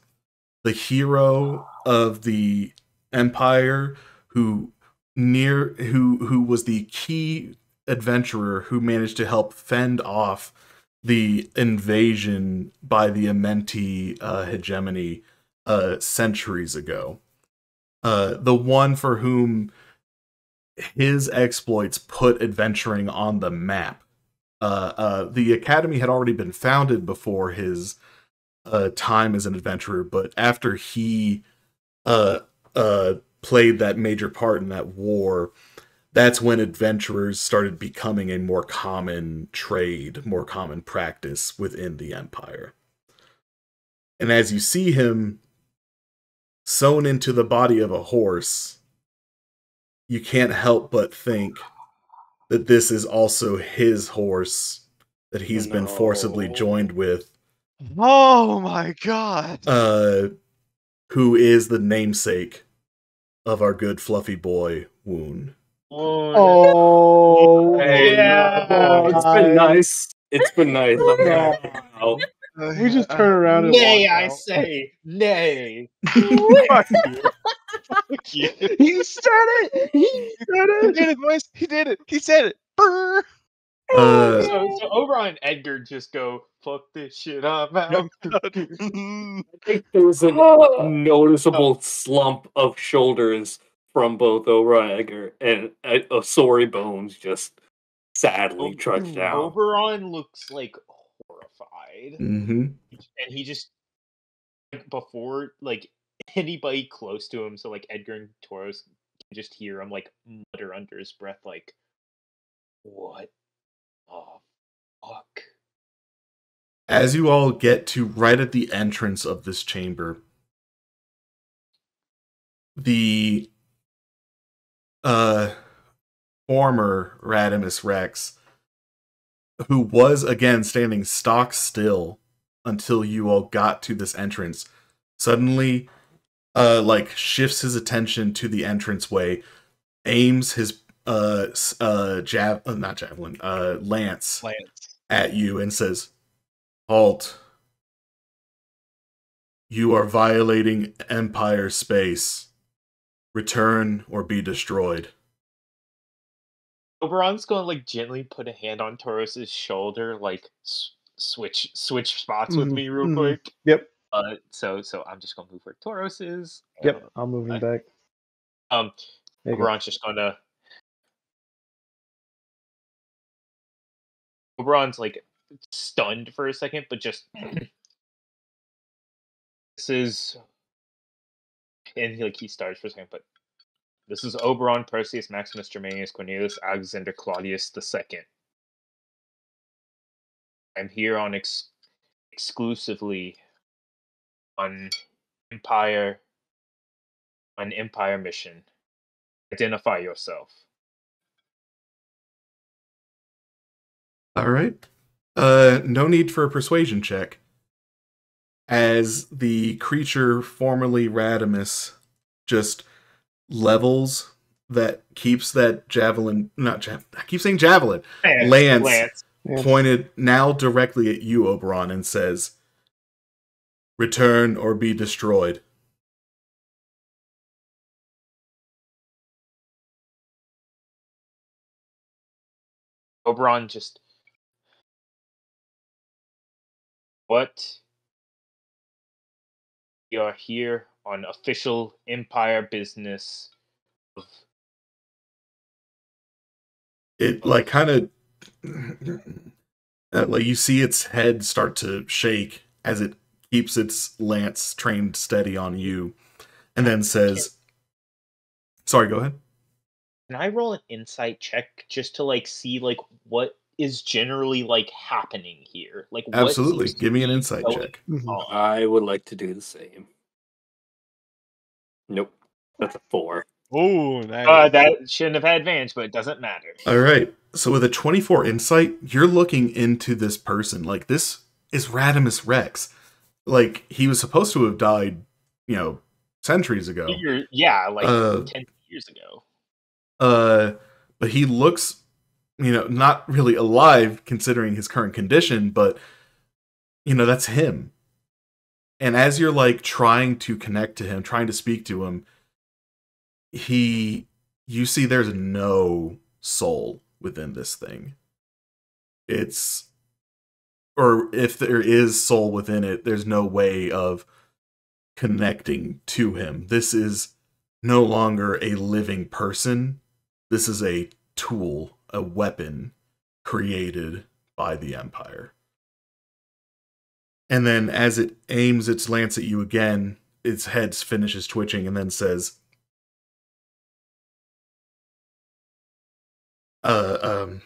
the hero of the Empire, who was the key adventurer who managed to help fend off the invasion by the Amenti hegemony centuries ago. The one for whom his exploits put adventuring on the map. The academy had already been founded before his time as an adventurer, but after he played that major part in that war, that's when adventurers started becoming a more common trade, more common practice within the Empire. And as you see him sewn into the body of a horse, you can't help but think that this is also his horse that he's been forcibly joined with. Oh my god! Who is the namesake of our good fluffy boy, Woon. Oh, yeah! Oh, it's been nice. It's been nice. He just turned around and nay, I say, nay. You said it! He said it! He did it, boys! He did it! He said it! Brr. So Oberon and Edgar just go, fuck this shit up. I think there was a noticeable slump of shoulders from both Oberon and Edgar, and Asori bones just sadly trudged down. Oberon looks like horrified. And he just, before, like, anybody close to him, so like Edgar and Tauros can just hear him like mutter under his breath, like, what the fuck? As you all get to right at the entrance of this chamber, the former Radimus Rex, who was again standing stock still until you all got to this entrance, suddenly like shifts his attention to the entranceway, aims his lance at you and says, "Halt. You are violating Empire space. Return or be destroyed." Oberon's gonna like gently put a hand on Taurus's shoulder, like switch spots with me real quick. Yep. So I'm just gonna move where Tauros is. Yep, I'm moving back. Oberon's like stunned for a second, but just this is, and he starts for a second, but this is Oberon Perseus Maximus Germanicus Cornelius Alexander Claudius the Second. I'm here on exclusively on Empire mission. Identify yourself. All right. No need for a persuasion check. As the creature formerly Radimus just levels that keeps that javelin, not javelin, I keep saying javelin, lance pointed now directly at you, Oberon, and says, "Return or be destroyed." Oberon just... What? We are here on official Empire business. It, like, kind of... like, you see its head start to shake as it keeps its lance trained steady on you, and then says... Sorry, go ahead. Can I roll an insight check just to, like, see, like, what is generally, like, happening here? Like, what... Absolutely. Give me an insight check. I would like to do the same. Nope. That's a 4. Oh, nice. That shouldn't have had advantage, but it doesn't matter. All right. So with a 24 insight, you're looking into this person. Like, this is Radimus Rex. Like, he was supposed to have died, you know, centuries ago. Yeah, like 10 years ago. But he looks, you know, not really alive considering his current condition, but, you know, that's him. And as you're, like, trying to connect to him, trying to speak to him, you see there's no soul within this thing. It's, or if there is soul within it, there's no way of connecting to him. This is no longer a living person. This is a tool, a weapon created by the Empire. And then as it aims its lance at you again, its head finishes twitching and then says, if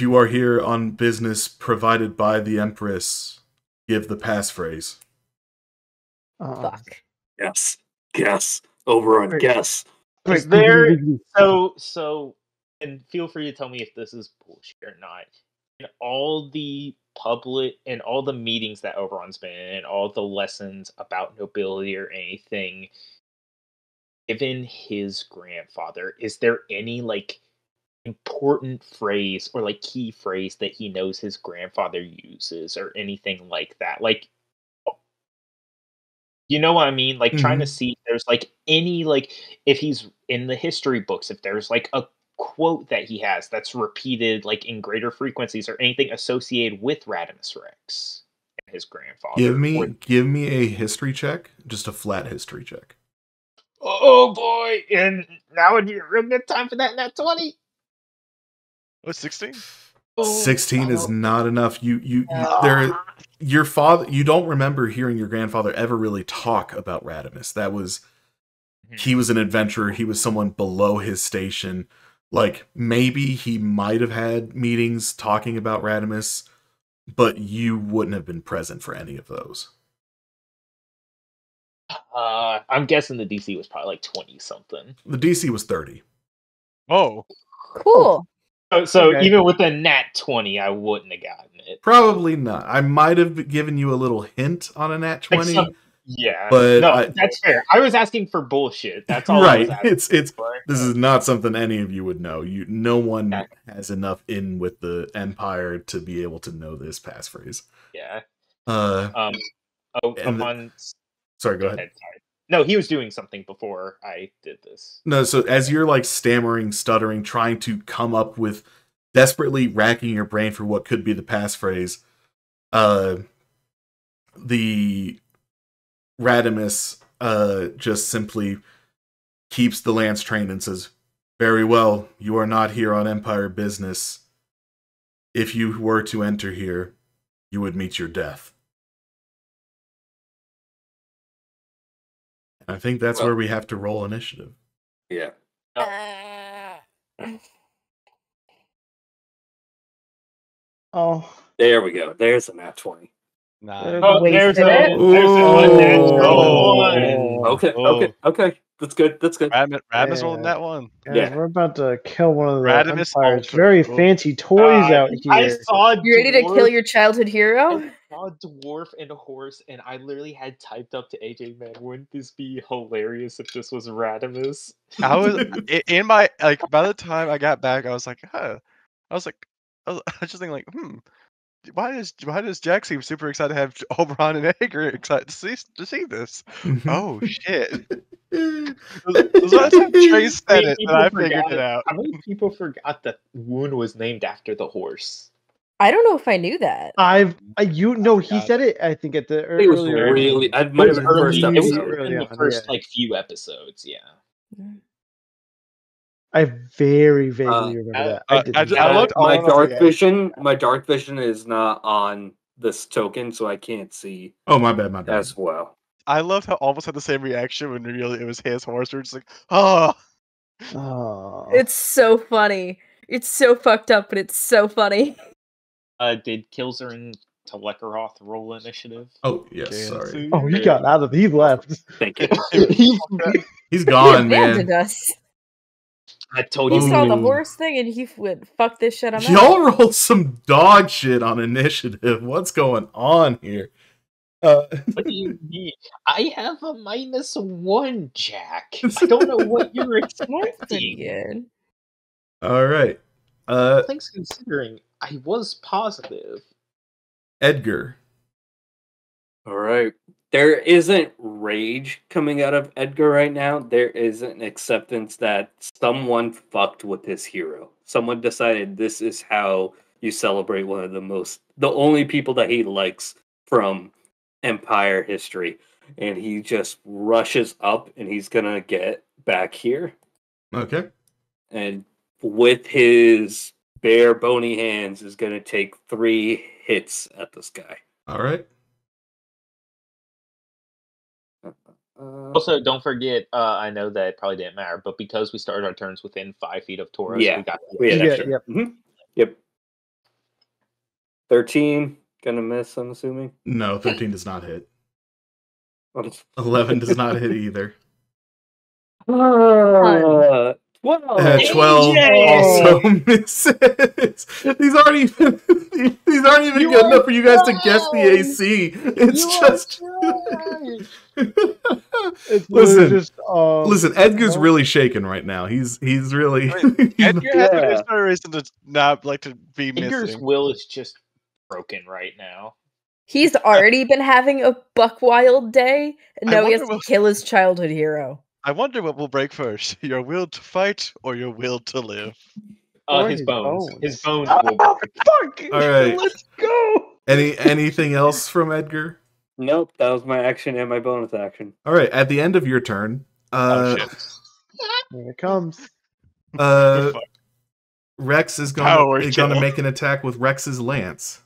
you are here on business provided by the Empress, give the passphrase. Fuck. Yes. Guess. Oberon, guess. Is there... So, and feel free to tell me if this is bullshit or not. In all the public, in all the meetings that Oberon's been in, and all the lessons about nobility or anything, given his grandfather, is there any, like, important phrase or, like, key phrase that he knows his grandfather uses or anything like that? Like, you know what I mean? Like, trying to see if there's, like, any, like, if he's in the history books, if there's, like, a quote that he has that's repeated, like, in greater frequencies or anything associated with Radimus Rex and his grandfather. Give me a history check. Just a flat history check. Oh, boy. And now would be a real good time for that nat 20. What's 16? 16 is not enough. Your father, you don't remember hearing your grandfather ever really talk about Radimus. That was, he was an adventurer. He was someone below his station. Like, maybe he might have had meetings talking about Radimus, but you wouldn't have been present for any of those. I'm guessing the DC was probably like 20-something. The DC was 30. Oh. Cool. So okay. Even with a nat 20, I wouldn't have gotten it. Probably not. I might have given you a little hint on a nat 20. Yeah, but no, that's fair. I was asking for bullshit. That's all. Right. It's for. This is not something any of you would know. No one has enough in with the Empire to be able to know this passphrase. Yeah. Sorry. Go ahead. Sorry. No, he was doing something before I did this. No, so as you're, like, stammering, stuttering, trying to come up with, desperately racking your brain for what could be the passphrase, the Radimus just simply keeps the lance trained and says, "Very well, you are not here on Empire business. If you were to enter here, you would meet your death." I think that's where we have to roll initiative. Yeah. Oh. There we go. There's a nat 20. Nice. Oh, there's a one. Okay, okay, okay. That's good. That's good. Radimus on that one. Yeah, we're about to kill one of the Radimus. Very fancy toys out here. I saw you ready to kill your childhood hero? I saw a dwarf and a horse, and I literally had typed up to AJ, man, wouldn't this be hilarious if this was Radimus? I was in my by the time I got back, I was like, huh. I was just thinking like, why does Jack seem super excited to have Oberon and Edgar excited to see this? Oh shit! It was last time Trace said it, and I figured it out. How many people forgot that Wound was named after the horse? I don't know if I knew that. He said it. I think at the earlier. It was really. I might have been first episode. It was really in the first few episodes. Yeah. I very vaguely remember that. My dark vision is not on this token, so I can't see. Oh, my bad. As well. I loved how almost had the same reaction when really it was his horse. We're just like, oh. It's so funny. It's so fucked up, but it's so funny. Did Kilzaren Telekaroth roll initiative? Oh, yes. Okay, sorry. Oh, he got out of. He left. Thank you. He's gone, man. He abandoned us. I told you. He saw the horse thing and he went, fuck this shit. Y'all rolled some dog shit on initiative. What's going on here? What do you mean? I have a -1, Jack. I don't know what you're expecting. All right. Thanks considering I was positive. Edgar. All right. There isn't rage coming out of Edgar right now. There isn't acceptance that someone fucked with his hero. Someone decided this is how you celebrate one of the only people that he likes from Empire history. And he just rushes up and he's going to get back here. Okay. And with his bare bony hands is going to take 3 hits at this guy. All right. Also, don't forget. I know that it probably didn't matter, but because we started our turns within 5 feet of Tauros, we got an extra. Yep. Mm-hmm. Yep. 13 gonna miss. I'm assuming. No, 13 does not hit. 11 does not hit either. 12. 12 also misses. These aren't even good enough for you guys to guess the AC. It's just. Listen. Edgar's really shaken right now. He's really. Edgar has no reason to not like to be missing. Edgar's will is just broken right now. He's already been having a buck wild day. And now he has to kill his childhood hero. I wonder what will break first: your will to fight or your will to live. His bones. His bones. Oh, fuck! All right, let's go. Anything else from Edgar? Nope, that was my action and my bonus action. All right, at the end of your turn, here it comes. Rex is going to make an attack with Rex's lance.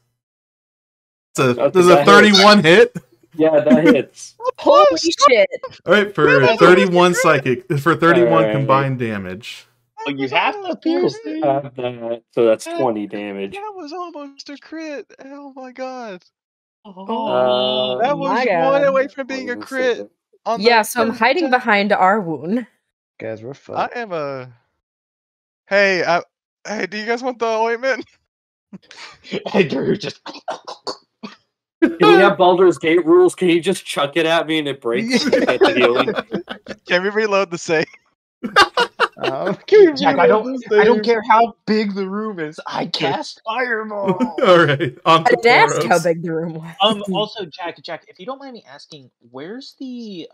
This is a 31 hit. Yeah, that hits. Holy shit! All right, for 31 psychic, for 31 combined damage. Oh, you have to pierce that, so that's 20 damage. That was almost a crit. Oh my god! Oh, that was one away from being a crit. Yeah, so I'm hiding behind our wound. Guys, we're fucked. I am a. Hey, do you guys want the ointment? Edgar just. Can we have Baldur's Gate rules? Can you just chuck it at me and it breaks? Can we reload the save? Jack, I don't care how big the room is. I cast Fireball. All right, I didn't ask how big the room was. Also, Jack, if you don't mind me asking, where's the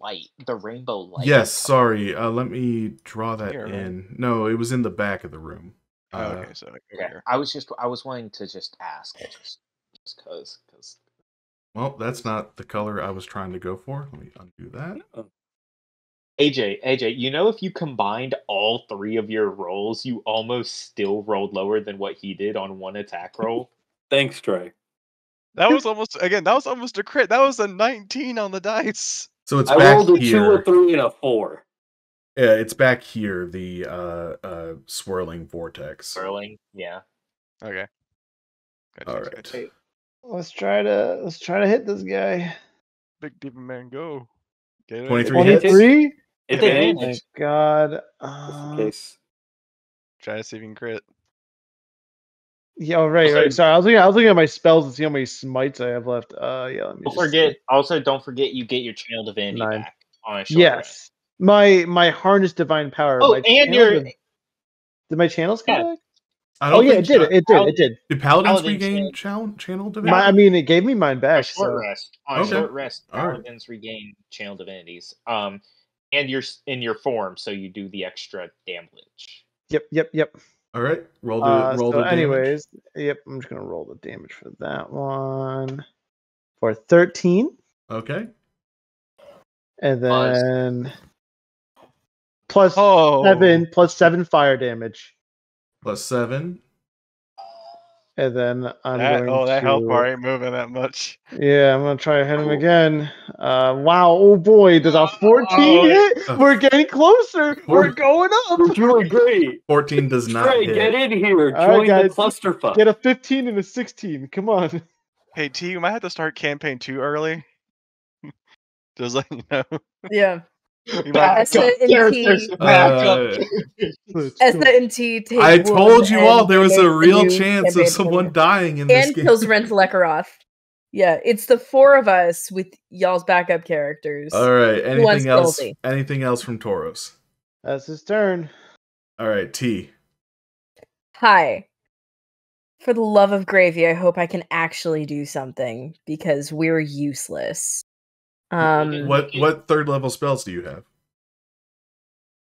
light, the rainbow light? Yes, sorry. Let me draw that in. Right? No, it was in the back of the room. Okay, so I was wanting to just ask. Because well, that's not the color I was trying to go for. Let me undo that. AJ, you know if you combined all 3 of your rolls, you almost still rolled lower than what he did on one attack roll. Thanks, Trey. That was almost a crit. That was a 19 on the dice. So it's I rolled a 2, a 3, and a 4. Yeah, it's back here. The swirling vortex. Swirling. Yeah. Okay. All right. Hey, let's try to hit this guy. Big demon man, go. 23 hits. 23? Oh my god. Just in case. Try to see if you can crit. Yeah, right. Sorry, I was looking at my spells to see how many smites I have left. Yeah. Let me don't forget you get your channel divinity 9. Back on a short rest. My harness divine power. Oh, and your did my channels come back? Oh yeah, it did. Did Paladins regain channel divinity? I mean, it gave me mine back. On short rest, Paladins regain channel divinities. And you're in your form, so you do the extra damage. Yep. All right, roll the damage. Yep, I'm just gonna roll the damage for that one for 13. Okay. And then plus seven fire damage. +7. And then that health bar ain't moving that much. Yeah, I'm gonna try to hit him again. Wow, oh boy, does a 14 hit? We're getting closer. We're going up. We're doing great. 14 does not hit. Get in here. Join the clusterfuck. Get a 15 and a 16. Come on. Hey T, you might have to start campaign too early. Just letting you know. Yeah. SNT. I told you all there was a real chance of someone dying in this game. And Kilzaren Telekaroth. Yeah, it's the four of us with y'all's backup characters. All right. Anything else? Penalty. Anything else from Tauros? That's his turn. All right, T. Hi. For the love of gravy, I hope I can actually do something because we're useless. What third level spells do you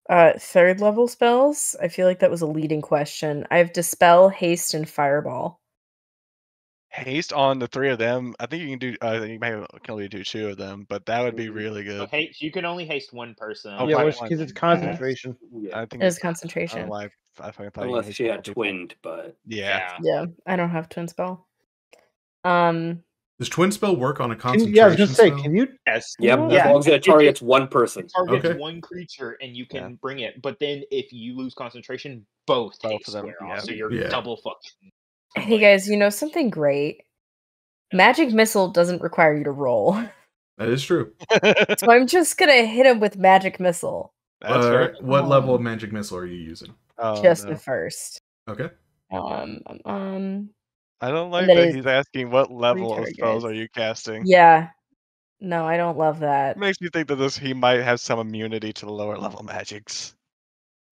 have? Third level spells? I feel like that was a leading question. I have Dispel, Haste, and Fireball. Haste on the three of them. I think you can do. I think you can only do two of them, but that would be really good. So haste, you can only haste one person. Yeah, because it's concentration. Yeah. I think it's concentration. Unless she had twinned, but yeah. I don't have twin spell. Does twin spell work on a concentration spell? Yeah, I was going to say, can you? Yes. Yeah, as long as it targets one person. It targets one creature, and you can bring it. But then if you lose concentration, both of them wear off, so you're double fucking. Hey guys, you know something great? Magic Missile doesn't require you to roll. That is true. So I'm just going to hit him with Magic Missile. That's right. What level of Magic Missile are you using? Just the first. Okay. I don't like that he's asking what level of spells are you casting. Yeah. No, I don't love that. It makes me think that he might have some immunity to the lower level magics.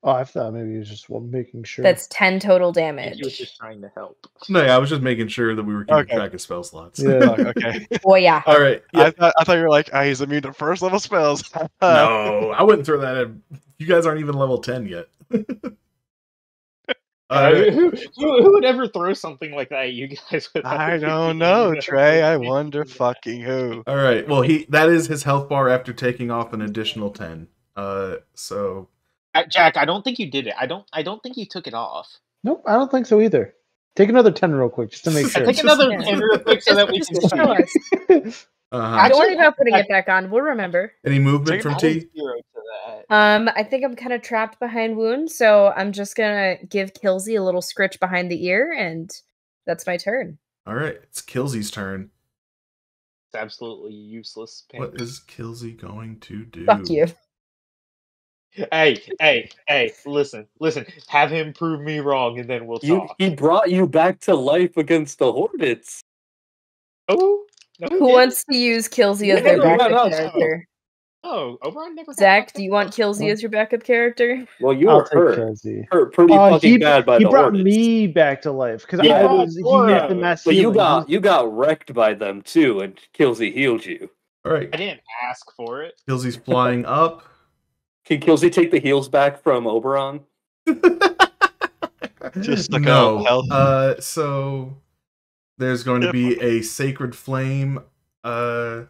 Oh, I thought maybe he was just making sure. That's 10 total damage. He was just trying to help. No, yeah, I was just making sure that we were keeping track of spell slots. Yeah. Okay. Well, yeah. All right. Yeah. I thought you were like, he's immune to first level spells. No, I wouldn't throw that in. You guys aren't even level 10 yet. Who would ever throw something like that at you guys? I don't know, Trey. I wonder fucking who. All right. Well, that is his health bar after taking off an additional 10. So Jack, I don't think you did it. I don't think you took it off. Nope, I don't think so either. Take another 10 real quick just to make sure. Take another 10 real quick so that we can show us. Don't worry about putting it back on. We'll remember. Any movement from T? I think I'm kind of trapped behind wounds, so I'm just gonna give Kilzy a little scritch behind the ear, and that's my turn. All right, it's Kilzy's turn. It's absolutely useless. What is Kilzy going to do? Fuck you. Hey, listen. Have him prove me wrong, and then we'll talk. He brought you back to life against the Hornets. Oh. Who wants to use Kilzy as their backup character? Oh, Oberon never. Zach, do you want Kilzy as your backup character? Well, you are hurt pretty fucking bad by the Hornets. He brought me back to life because I was the mass healing. But you got wrecked by them too, and Kilzy healed you. All right, I didn't ask for it. Kilzy's flying up. Can Kilzy take the heals back from Oberon? Just like no. So. There's going to be a Sacred Flame. Okay.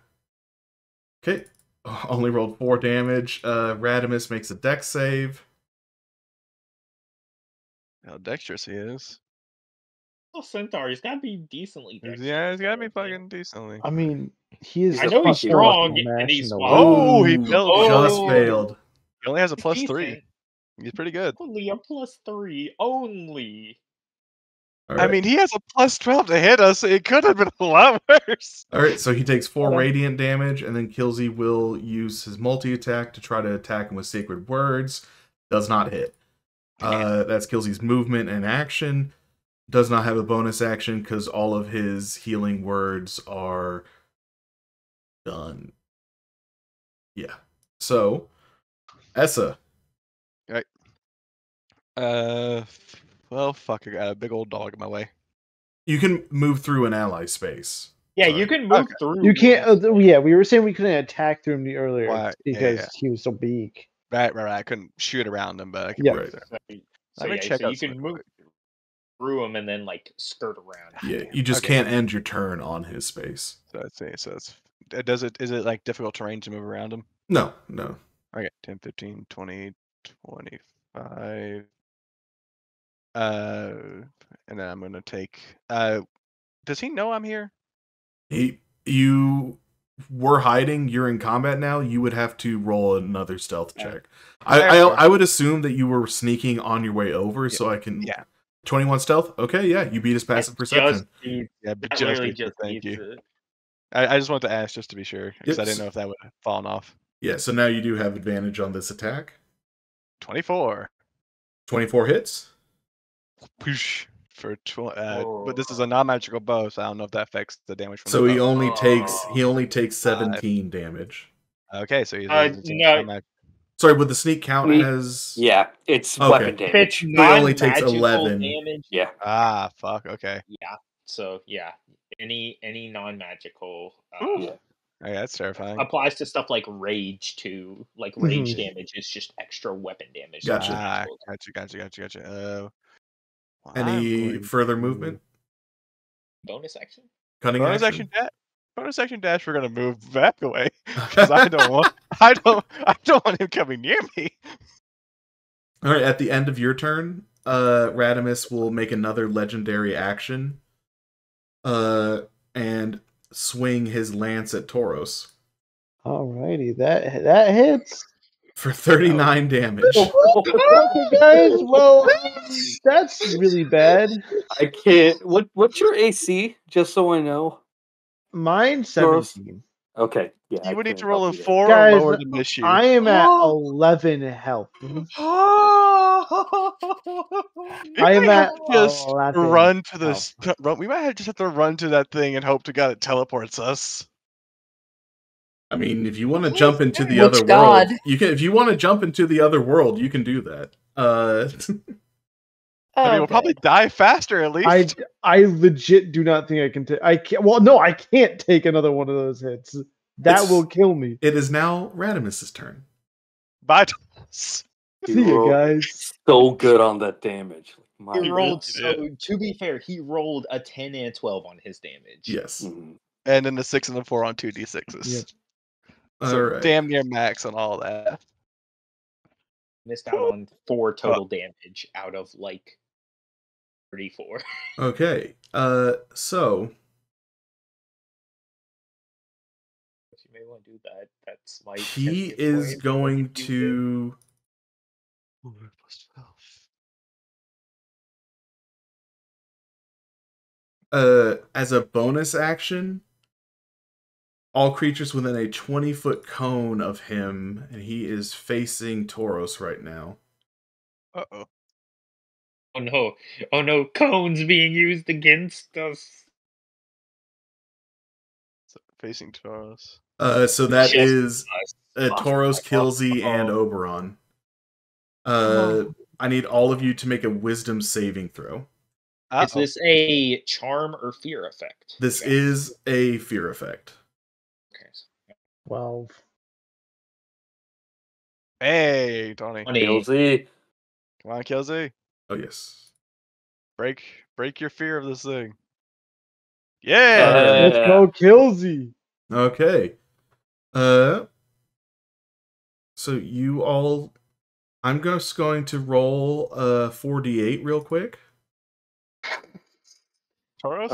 Only rolled 4 damage. Radimus makes a dex save. How dexterous he is. Oh, Centaur. He's got to be decently dexterous. Yeah, he's got to be fucking decently. I mean, he is. I know he's strong. And he's just failed. He only has a +3. He's pretty good. Only a +3. Only. Right. I mean, he has a +12 to hit us. It could have been a lot worse. All right, so he takes 4 radiant damage, and then Kilzy will use his multi-attack to try to attack him with Sacred Words. Does not hit. That's Kilzy's movement and action. Does not have a bonus action because all of his healing words are done. Yeah. So, Essa. All right. Well, fuck, I got a big old dog in my way. You can move through an ally space. Yeah, you can move through. You can't... yeah, we were saying we couldn't attack through him earlier because he was so big. Right. I couldn't shoot around him, but I could move through. So you can move through him and then, like, skirt around. Yeah, you just can't end your turn on his space. So let's see. So it's... Is it like difficult terrain to move around him? No. Okay, 10, 15, 20, 25... and then I'm gonna take. Does he know I'm here? You were hiding. You're in combat now. You would have to roll another stealth check. I would assume that you were sneaking on your way over, so I can. Yeah. 21 stealth. Okay, yeah, you beat his passive perception. Thank you. I just wanted to ask just to be sure because I didn't know if that would have fallen off. Yeah. So now you do have advantage on this attack. 24. 24 hits. Push for 20, but this is a non-magical bow, so I don't know if that affects the damage. From so the bow. he only takes 17 damage. Okay, so he's no. Sorry, would the sneak count as? Yeah, it's weapon damage. It's it only takes 11 damage. Yeah. Ah, fuck. Okay. Yeah. So yeah, any non-magical. Okay, that's terrifying. Applies to stuff like rage too. Like rage damage is just extra weapon damage. Gotcha. Gotcha. Well, any further movement? Bonus action? Cunning action? Bonus action dash. We're gonna move back away because I don't want him coming near me. All right. At the end of your turn, Radimus will make another legendary action, and swing his lance at Tauros. Alrighty, that hits. For 39 damage. Guys, well, that's really bad. I can't. What's your AC? Just so I know. Mine 17. Okay. Yeah. You would need to roll a 4 or lower than this year. I am at 11 health. I am at just 11 run to this. We might have just have to run to that thing and hope to God it teleports us. I mean, if you want to jump into the other world, you can. If you want to jump into the other world, you can do that. I mean, we'll probably die faster at least. I legit do not think I can take. I can't. Well, no, I can't take another one of those hits. That will kill me. It is now Radimus's turn. Bye. See you guys. So good on that damage. He rolled. So to be fair, he rolled a 10 and a 12 on his damage. Yes, and then the 6 and the 4 on 2d6s. Yeah. So damn near max on all that. Missed out on 4 total damage out of like 34. Okay. So you may want to do that. That's my. He is going to. As a bonus action. All creatures within a 20-foot cone of him, and he is facing Tauros right now. Uh-oh. Oh, no. Oh, no. Cones being used against us. So, facing Tauros. So that is Tauros, Kilzy, and Oberon. I need all of you to make a wisdom saving throw. Is this a charm or fear effect? This is a fear effect. 12. Hey, Tony. Kilzy. Come on, Kilzy. Oh, yes. Break your fear of this thing. Yeah! Let's go, Kilzy! Okay. So you all... I'm just going to roll 4d8 real quick. Tauros?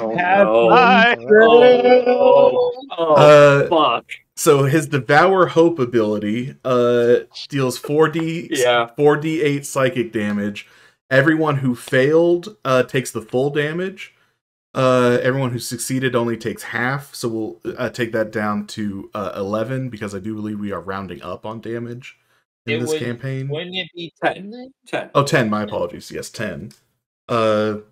Fuck. So his Devour Hope ability deals 4d8 psychic damage Everyone who failed takes the full damage. Everyone who succeeded only takes half, so we'll take that down to 11, because I do believe we are rounding up on damage in this campaign. Wouldn't it be 10? 10. Oh, 10, my apologies. Yes, 10. So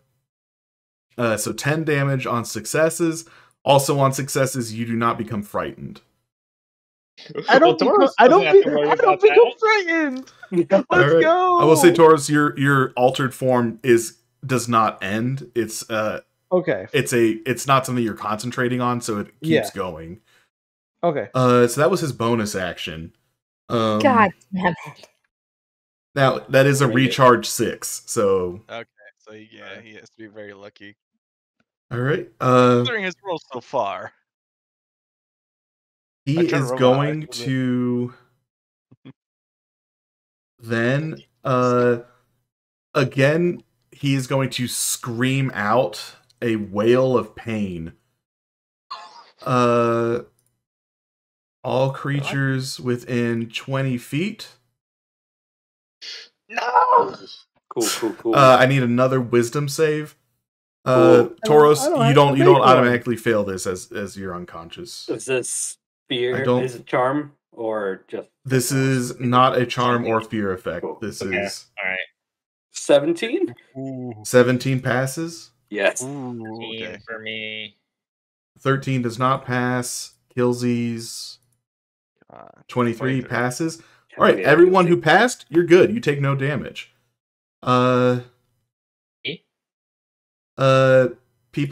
10 damage on successes. Also on successes, you do not become frightened. I don't become frightened. Let's right. go. I will say, Tauros, your altered form does not end. It's okay. It's not something you're concentrating on, so it keeps going. Okay. So that was his bonus action. God damn it. Now that is a recharge 6. So okay, so yeah, he has to be very lucky. All right. Considering his roll so far. He is going to then, again, he is going to scream out a wail of pain. All creatures within 20 feet. No! Cool. I need another wisdom save. Tauros, you don't automatically fail this as you're unconscious. Is this... Fear is a charm, or just this is not a charm or fear effect. Cool. This is all right. 17. Ooh. 17 passes. Yes. Ooh, okay. For me, 13 does not pass. Kilzy's 23 passes. All right, everyone who passed, you're good. You take no damage. People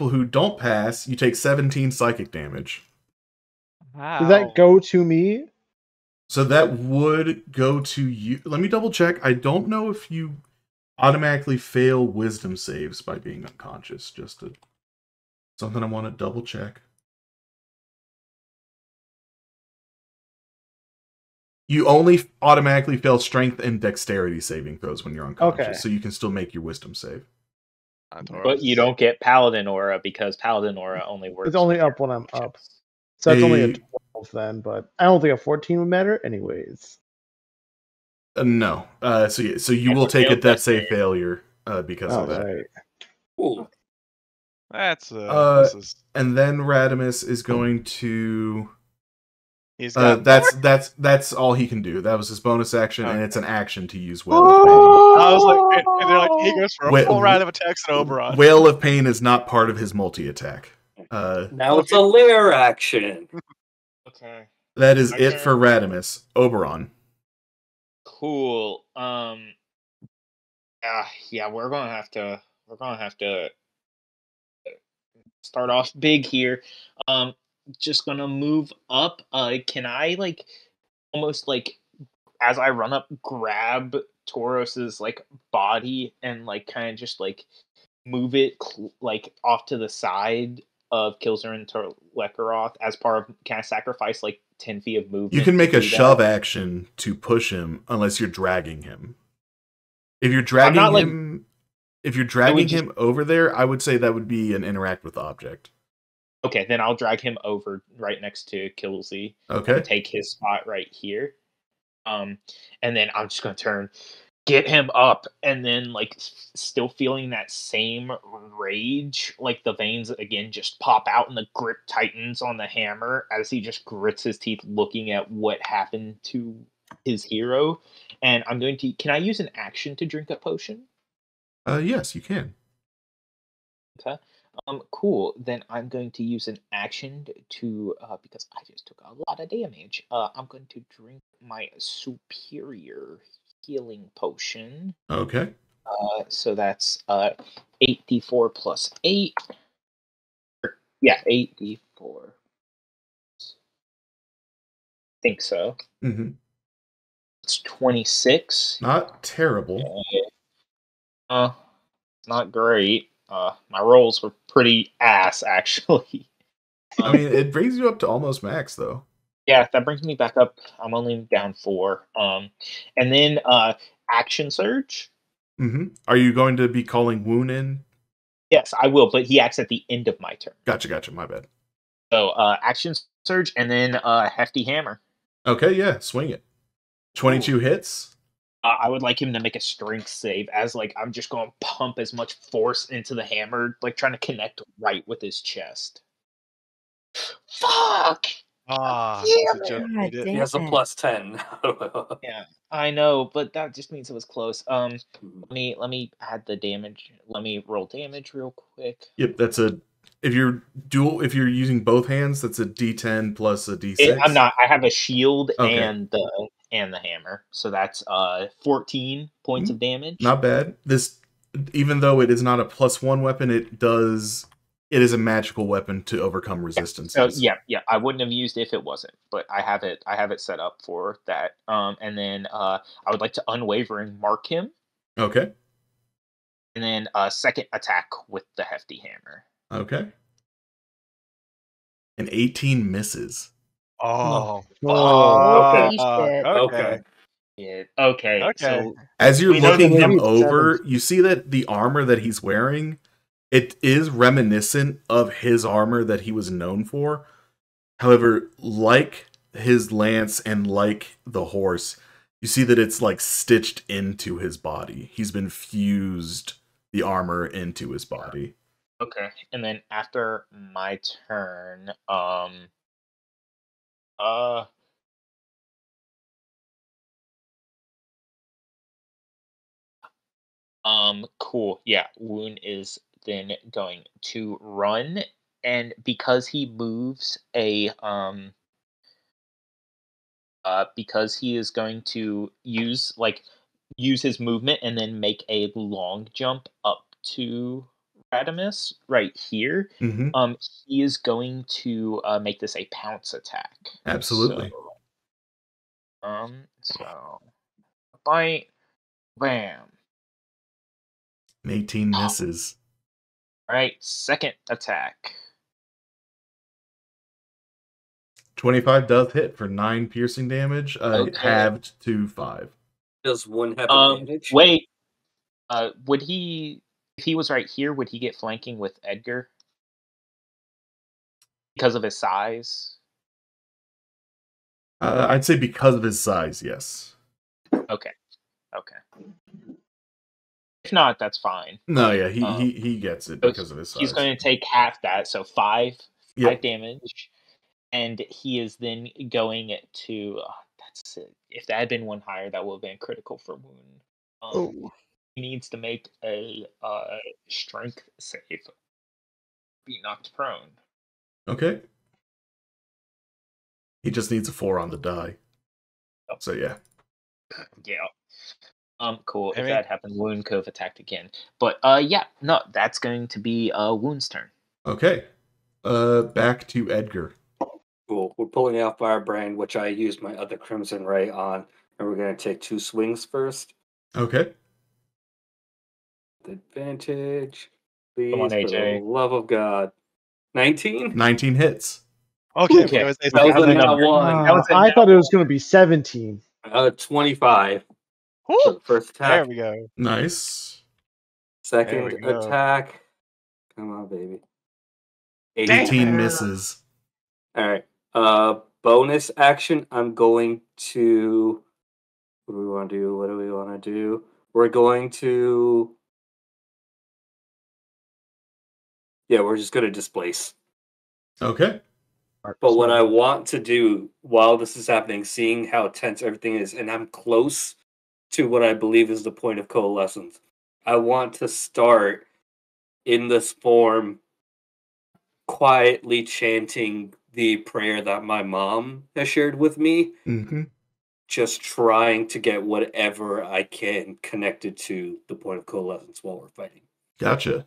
who don't pass, you take 17 psychic damage. Wow. Does that go to me? So that would go to you. Let me double check. I don't know if you automatically fail wisdom saves by being unconscious. Just something I want to double check. You only automatically fail strength and dexterity saving throws when you're unconscious, so you can still make your wisdom save. But you don't get Paladin Aura, because Paladin Aura only works. It's only up when I'm up. So that's only a 12 then, but I don't think a 14 would matter anyways. No. So you will take a death save failure because of that. Right. Cool. That's and then Radimus is going to that's all he can do. That was his bonus action, and it's an action to use Wail of Pain. I was like, and they're like, he goes for a full round of attacks at Oberon. Wail of Pain is not part of his multi-attack. Now it's a lair action. Okay. That is it for Radimus. Oberon. Cool. Yeah, we're gonna have to start off big here. Just gonna move up. Can I almost as I run up, grab Tauros's body and kind of just move it off to the side of Kilzaren Telekaroth as part of, can I sacrifice 10 feet of movement? You can make a shove action to push him unless you're dragging him. If you're dragging him, over there, I would say that would be an interact with object. Okay, then I'll drag him over right next to Kilzy. Okay, take his spot right here. And then I'm just gonna turn. Get him up, and then still feeling that same rage, the veins again just pop out, and the grip tightens on the hammer as he just grits his teeth, looking at what happened to his hero. And I'm going to. Can I use an action to drink a potion? Yes, you can. Okay. Cool. Then I'm going to use an action to because I just took a lot of damage. I'm going to drink my superior healing potion. Okay. So that's 8d4 plus 8. Yeah, 8d4. I think so. Mm-hmm. It's 26. Not terrible. Not great. My rolls were pretty ass, actually. I mean, it brings you up to almost max, though. Yeah, that brings me back up. I'm only down 4. And then action surge. Mm-hmm. Are you going to be calling Woon in? Yes, I will, but he acts at the end of my turn. Gotcha. My bad. So action surge, and then hefty hammer. Okay, yeah, swing it. 22 hits. I would like him to make a strength save, as like I'm just going to pump as much force into the hammer, like trying to connect right with his chest. Fuck! Ah, he has a +10. Yeah, I know, but that just means it was close. Let me add the damage. Let me roll damage real quick. Yep, that's a. If you're using both hands, that's a D10 plus a D6. I'm not. I have a shield and the hammer, so that's 14 points of damage. Not bad. This, even though it is not a +1 weapon, it does. It is a magical weapon to overcome resistance. Yeah. So yeah. I wouldn't have used it if it wasn't, but I have it set up for that. And then I would like to unwavering mark him. Okay. And then second attack with the hefty hammer. Okay. And 18 misses. Okay. Yeah. Okay. So as you're looking him over, you see that the armor that he's wearing, it is reminiscent of his armor that he was known for. However, like his lance and like the horse, you see that it's like stitched into his body. He's been fused the armor into his body. Okay, and then after my turn, cool, yeah, Woon is then going to run, and because he moves a, because he is going to use his movement and then make a long jump up to Radimus right here. He is going to make this a pounce attack. Absolutely. So, bite, bam. 18 misses. All right, second attack. 25 does hit for 9 piercing damage. Halved to 5. Does 1 have advantage? Wait. Would he? If he was right here, would he get flanking with Edgar? Because of his size? I'd say because of his size, yes. Okay. If not, that's fine. No, yeah, he gets it because of his size. He's going to take half that, so 5 damage. And he is then going to... Oh, that's it. If that had been 1 higher, that would have been critical for Moon. He needs to make a strength save. Be knocked prone. Okay. He just needs a 4 on the die. Oh. So yeah. Yeah. Cool. If that happened, Wound could have attacked again. But that's going to be Wound's turn. Okay. Back to Edgar. Cool. We're pulling out Firebrand, which I used my other Crimson Ray on, and we're gonna take 2 swings first. Okay. Advantage, please, on, for the love of God. 19? 19 hits. Okay. I thought it was going to be 17. 25. Ooh, first attack. There we go. Nice. Second attack. Come on, baby. 18 misses. All right. Bonus action. I'm going to... What do we want to do? We're going to... Yeah, we're just going to displace. Okay. But what I want to do while this is happening, seeing how tense everything is, and I'm close to what I believe is the point of coalescence, I want to start in this form quietly chanting the prayer that my mom has shared with me. Mm-hmm. Just trying to get whatever I can connected to the point of coalescence while we're fighting. Gotcha.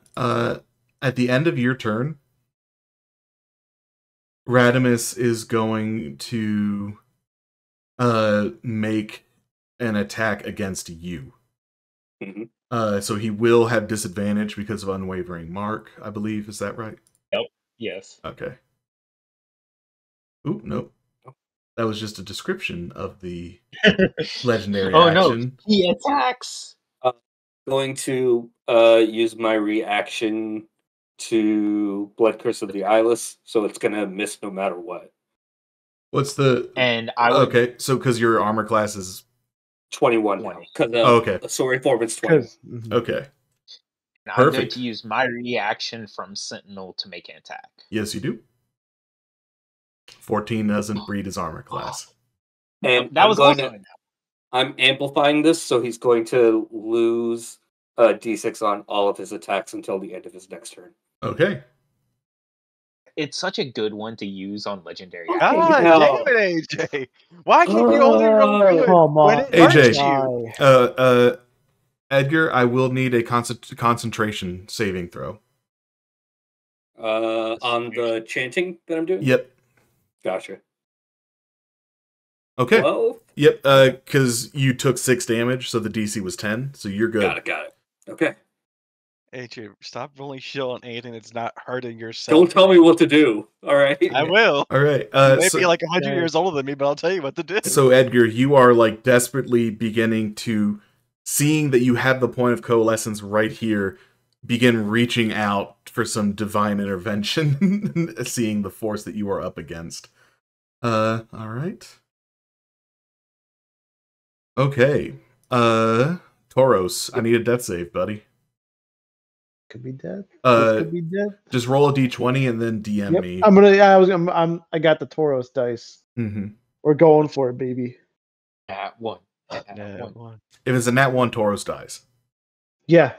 At the end of your turn, Radimus is going to make an attack against you. Mm-hmm. So he will have disadvantage because of unwavering mark, I believe. Is that right? Nope. Yes. Okay. Oop, nope. That was just a description of the legendary action. Oh, no. He attacks! Going to use my reaction to Blood Curse of the Eyeless, so it's gonna miss no matter what. What's the... and I would... Okay, so because your armor class is 21 now. Okay. Sorry, Foreman's 20. Okay. And I'm going to use my reaction from Sentinel to make an attack. Yes, you do. 14 doesn't breed his armor class. And that was awesome. I'm amplifying this, so he's going to lose a d6 on all of his attacks until the end of his next turn. Okay. It's such a good one to use on Legendary. Oh, damn it, AJ. Why can't you only roll it? AJ, Edgar, I will need a concentration saving throw. On the chanting that I'm doing? Yep. Gotcha. Okay. 12? Yep, because you took 6 damage, so the DC was 10, so you're good. Got it. Okay. AJ, stop really shilling anything that's not hurting yourself. Don't tell me what to do. All right. I will. All right. You may be like 100 years older than me, but I'll tell you what to do. So, Edgar, you are like desperately beginning to, seeing that you have the point of coalescence right here, begin reaching out for some divine intervention, seeing the force that you are up against. All right. Okay. Tauros, I need a death save, buddy. Could be dead. Could be dead. Just roll a d20 and then DM me. I'm gonna. I got the Tauros dice. Mm-hmm. We're going for it, baby. At one. At one. If it's a nat one, Tauros dies. Yeah.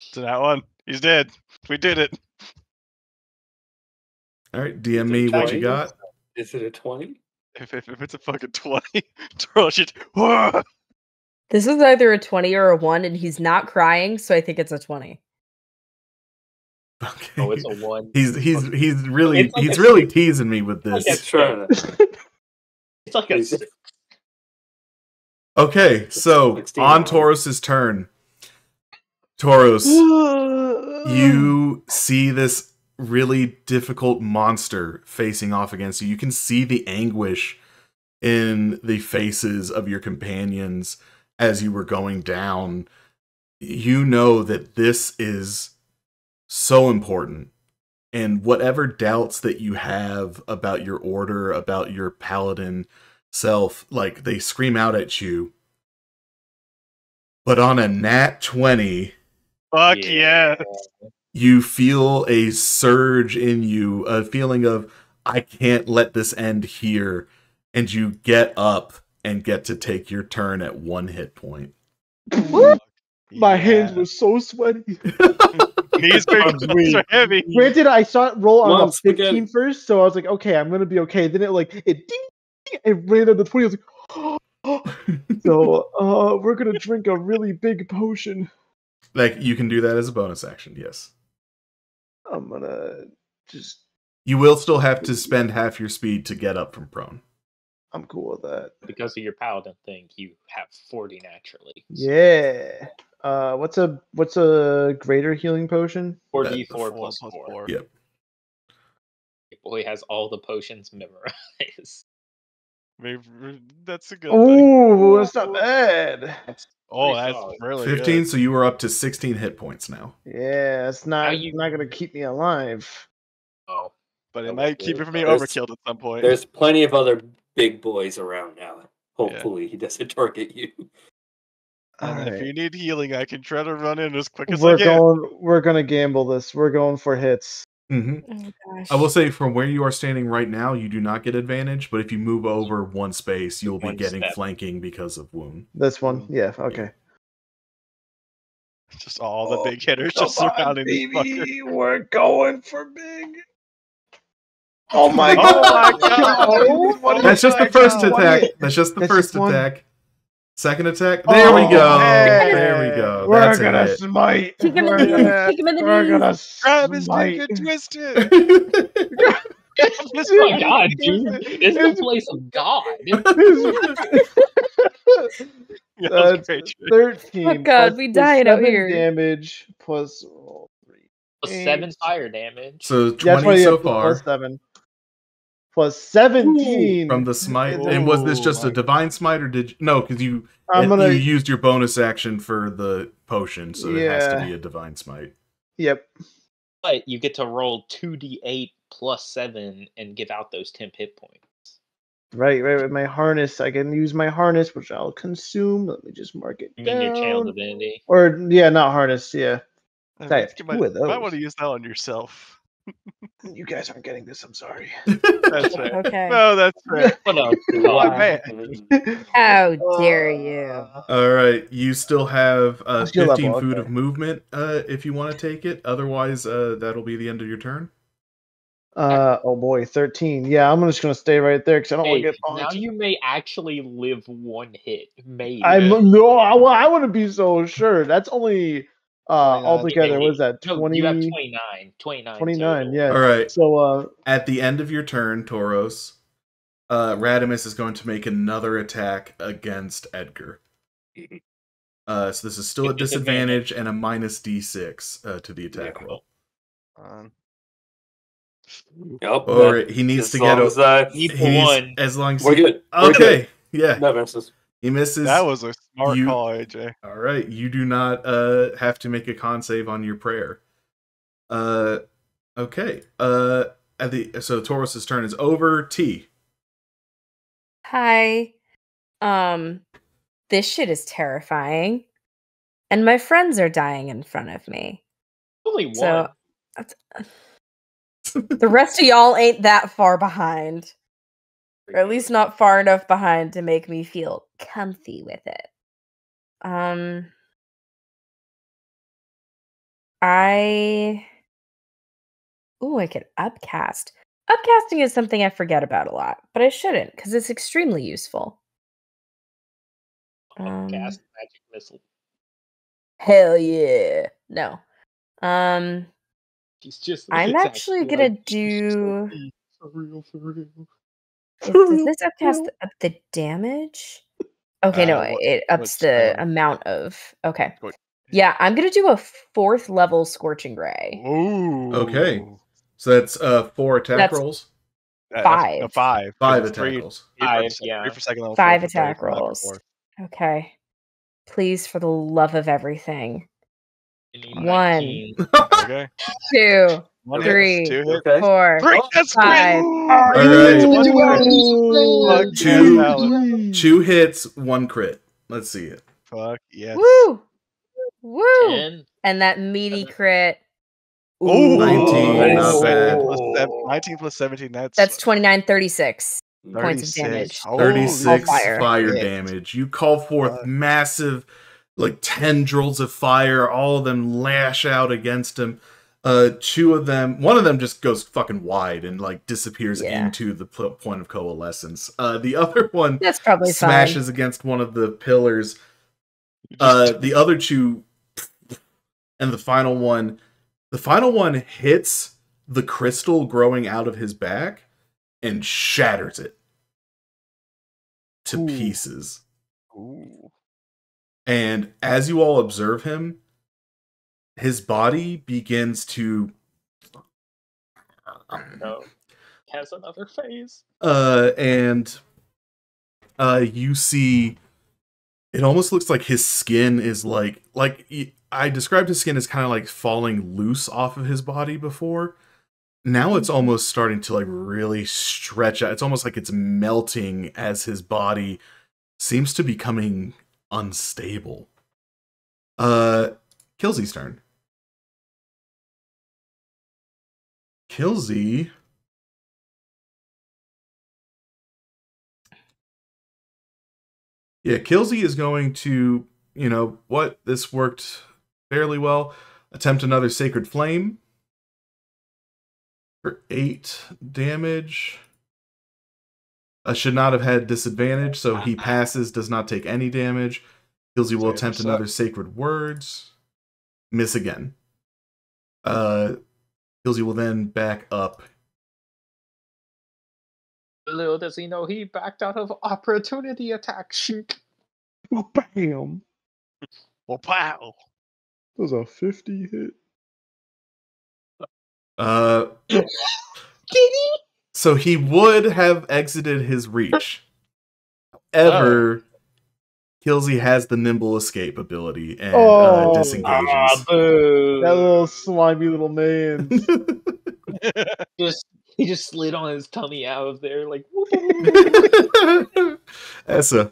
It's a nat one. He's dead. We did it. All right, DM me what you got. Is it a 20? If it's a fucking 20, Tauros should. Whoa! This is either a 20 or a 1, and he's not crying, so I think it's a 20. Okay. Oh, it's a 1. He's really teasing me with this. It's like a 6. Okay, so on Tauros' turn, Tauros, you see this really difficult monster facing off against you. You can see the anguish in the faces of your companions. As you were going down, you know that this is so important. And whatever doubts that you have about your order, about your paladin self, like, they scream out at you. But on a nat 20... Fuck yeah! You feel a surge in you, a feeling of, I can't let this end here. And you get up and get to take your turn at 1 hit point. My hands were so sweaty. Knees were heavy. Granted, I saw it roll on 15 first, so I was like, okay, I'm going to be okay. Then it ran up the 20. I was like, so we're going to drink a really big potion. Like, you can do that as a bonus action, yes. I'm going to just... You will still have to spend half your speed to get up from prone. I'm cool with that. Because of your paladin thing, you have 40 naturally. So. Yeah. What's a greater healing potion? 4d4 plus 4. Yep. Your boy has all the potions memorized. That's a good thing. Ooh, that's not bad. That's really 15, good. So you are up to 16 hit points now. Yeah, it's not going to keep me alive. Oh. But it might keep it from being overkilled at some point. There's plenty of other... big boys around now. Hopefully he doesn't target you. Right. If you need healing, I can try to run in as quick as I can. We're going to gamble this. We're going for hits. Mm-hmm. Oh, I will say, from where you are standing right now, you do not get advantage, but if you move over 1 space, you'll be getting flanking because of wound. This one? Yeah, okay. Just all the big hitters just surrounding this fucker. We're going for big. Oh my god! That's just the first attack. That's just the first attack. Second attack. There we go. Man. There we go. We're gonna smite. Kick him in the knees. Kick him in the knees. We're gonna grab his neck and twist it. Oh god, dude! This is the place of God. That's 13. Oh god, we died out here. Damage plus 7 fire damage. So 20 so far. Plus 7. Plus 17 from the smite. And was this just a divine smite, or did you... No, because you used your bonus action for the potion, so it has to be a divine smite. Yep. But you get to roll 2d8 plus 7 and give out those 10 hit points. Right. My harness. I can use my harness, which I'll consume. Let me just mark it down. Your tail divinity. Or, yeah, not harness, yeah. I want to use that on yourself. You guys aren't getting this. I'm sorry. That's right. Okay. No, that's right. How dare you? All right. You still have 15 food of movement if you want to take it. Otherwise, that'll be the end of your turn. Oh boy, 13. Yeah, I'm just gonna stay right there because I don't want to get bonked. Now you may actually live one hit. Maybe. I wouldn't be so sure. That's only. Altogether, what is that? 20? You have 29. 29, yeah. All right. So, at the end of your turn, Tauros, Radimus is going to make another attack against Edgar. So this is still a disadvantage and a minus D6 to the attack roll. Yep. All right. He needs to get over. As long as we're good. Okay. Yeah. That misses. He misses. That was a smart call, AJ. All right. You do not have to make a con save on your prayer. Okay. So Tauros' turn is over. T. Hi. This shit is terrifying. And my friends are dying in front of me. Only one. So, the rest of y'all ain't that far behind. Or at least not far enough behind to make me feel comfy with it. I could upcast. Upcasting is something I forget about a lot, but I shouldn't, because it's extremely useful. Upcast magic missile. Hell yeah. No. I'm actually gonna do for real. Does this upcast up the damage? Okay, no, it ups the amount of... Okay. Yeah, I'm going to do a 4th level Scorching Ray. Ooh. Okay. So that's 4 attack rolls? 5. 5 attack rolls. 5 attack rolls. Okay. Please, for the love of everything. 1. Okay. 2. 2 hits, 1 crit. Let's see it. Fuck yes. Woo! Woo! 10. And that meaty crit. Ooh. 19. Nice. Not bad. 19 plus 17. That's 29, 36 points of damage. 36 fire damage. You call forth massive, like, tendrils of fire. All of them lash out against him. Two of them, one of them just goes fucking wide and like disappears into the point of coalescence. The other one smashes against one of the pillars. The other two, and the final one hits the crystal growing out of his back and shatters it to pieces. Ooh. And as you all observe him, his body begins to has another phase. And you see, it almost looks like his skin is like I described his skin as kind of like falling loose off of his body before. Now it's almost starting to like really stretch out. It's almost like it's melting as his body seems to be becoming unstable. Kilzy's turn. Kilzy is going to, you know what, this worked fairly well. Attempt another Sacred Flame for 8 damage. I should not have had disadvantage, so he passes, does not take any damage. Kilzy will attempt another Sacred Words. Miss again. Kilzy will then back up. Little does he know he backed out of opportunity attack. Shoot. Oh, bam. Oh, pow. That was a 50 hit. So he would have exited his reach. However... Kilzy has the nimble escape ability and disengages. That little slimy little man. Just He just slid on his tummy out of there, like, whoop. Essa.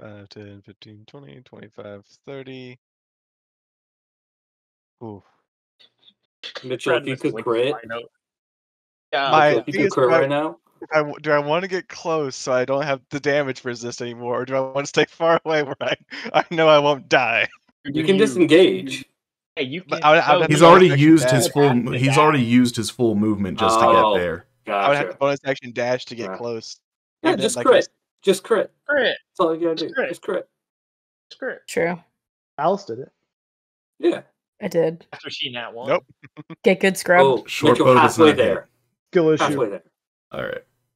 5, 10, 15, 20, 25, 30. Oof. Mitchell, if you could crit. Yeah, you could crit right now. Do I want to get close so I don't have the damage resist anymore, or do I want to stay far away where I know I won't die? You can disengage. Yeah, you can. He's already used his full. He's already used his full movement just to get there. Gotcha. I would have to bonus action dash to get close. Yeah, just crit. Just crit. Crit. That's all you gotta do. Just crit. Just crit. True. Alice did it. Yeah, I did. After she nat one. Nope. Get good scrub. Oh, short bonus halfway there. Skill issue. Halfway there.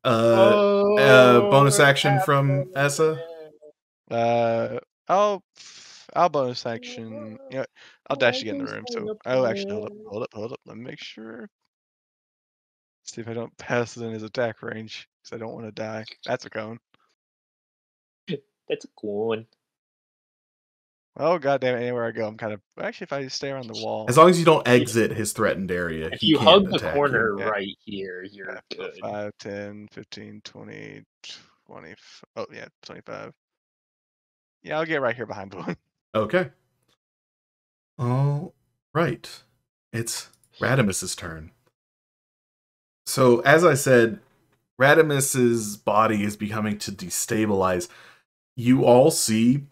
All right. Bonus action from Essa. I'll bonus action. You know, I'll dash to get in the room. So I'll actually hold up. Let me make sure. See if I don't pass it in his attack range, because I don't want to die. That's a cone. That's a cone. Oh goddamn! Anywhere I go, I'm kind of actually. If I just stay around the wall, as long as you don't exit his threatened area, if you hug the corner right here, you're good. 5, 10, 15, 20, 20. Oh yeah, 25. Yeah, I'll get right here behind one. Okay. All right, it's Radimus's turn. So as I said, Radimus's body is becoming to destabilize. You all see,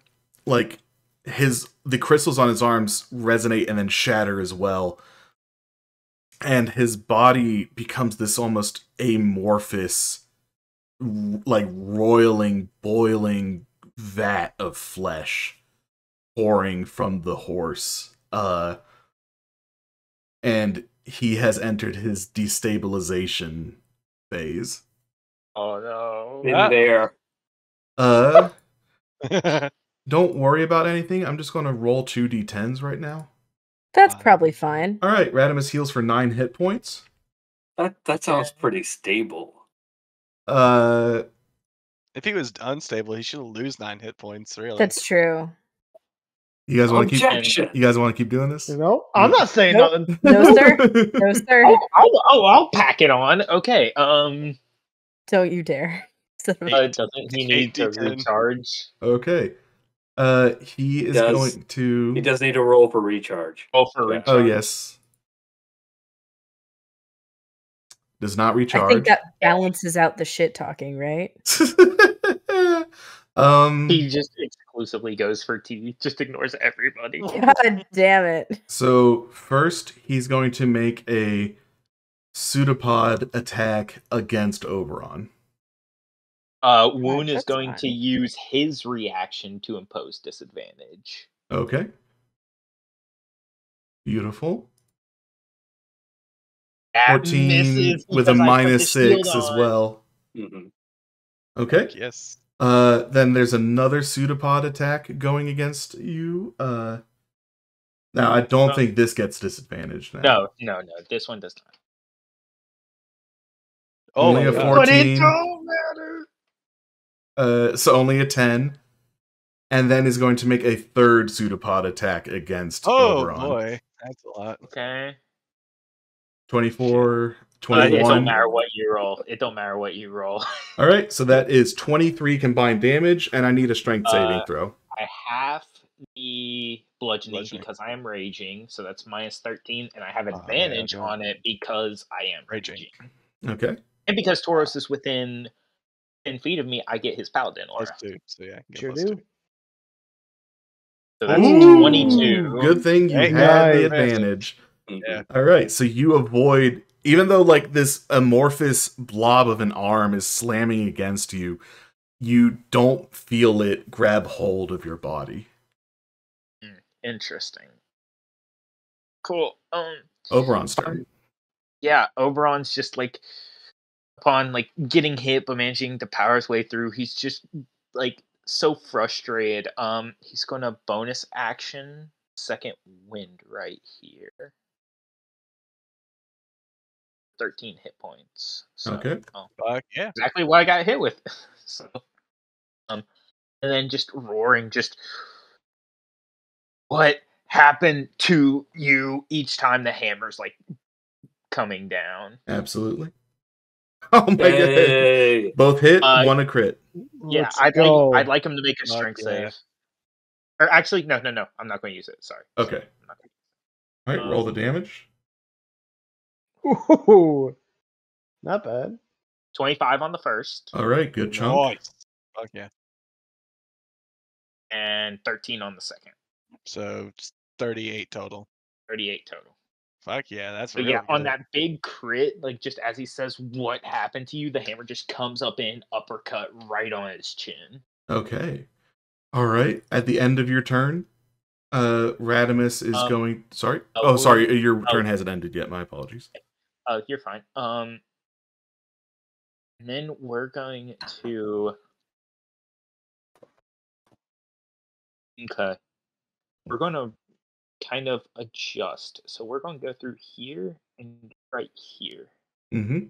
like. The crystals on his arms resonate and then shatter as well. And his body becomes this almost amorphous, like roiling, boiling vat of flesh pouring from the horse. And he has entered his destabilization phase. Oh no. In there. Don't worry about anything. I'm just going to roll 2d10s right now. That's probably fine. All right, Radimus heals for 9 hit points. That sounds pretty stable. If he was unstable, he should lose 9 hit points. Really, that's true. You guys want to keep? You guys want to keep doing this? No, I'm not saying nothing. No sir. No sir. I'll pack it on. Okay. Don't you dare. Doesn't he need to recharge? Okay. He is going to. He does need to roll for recharge. Oh yes. Does not recharge. I think that balances out the shit talking, right? He just exclusively goes for tea. Just ignores everybody. God damn it! So first, he's going to make a pseudopod attack against Oberon. Woon is going to use his reaction to impose disadvantage. Okay. Beautiful. That 14 with a -6 as well. Mm-hmm. Okay. Yes. Then there's another pseudopod attack going against you. Now, I don't think this gets disadvantaged now. No. This one does not. Only a 14. But it don't matter. So only a 10, and then is going to make a third pseudopod attack against Oberon. Oh boy, that's a lot. Okay. 24, 21. It don't matter what you roll. It don't matter what you roll. All right, so that is 23 combined damage, and I need a strength saving throw. I have the bludgeoning because I am raging, so that's -13, and I have advantage on it because I am raging. Okay. And because Tauros is within 10 feet of me, I get his paladin aura. So yeah, sure do. So that's 22. Good thing you had the advantage. Yeah. All right, so you avoid, even though like this amorphous blob of an arm is slamming against you, you don't feel it grab hold of your body. Interesting. Cool. Oberon's turn. Yeah, Oberon's just like, upon like getting hit but managing to power his way through, he's just like so frustrated. He's gonna bonus action second wind right here. 13 hit points. So, okay. Yeah. Exactly what I got hit with. So, and then just roaring, just what happened to you? Each time the hammer's like coming down. Absolutely. Oh my god! Both hit, one a crit. Yeah, I'd like him to make a strength save. Or actually, no, I'm not going to use it. Sorry. Okay. All right, roll the damage. Ooh, not bad. 25 on the first. All right, good chunk. Nice. Fuck yeah. And 13 on the second. So 38 total. 38 total. Fuck yeah, that's really good. On that big crit, like just as he says what happened to you, the hammer just comes up in uppercut right on his chin. Okay. All right. At the end of your turn, Radimus is going. Sorry. Oh, sorry. Your turn hasn't ended yet. My apologies. Oh, you're fine. And then we're going to. Okay. We're going to kind of adjust. So we're going to go through here and right here. Mm-hmm.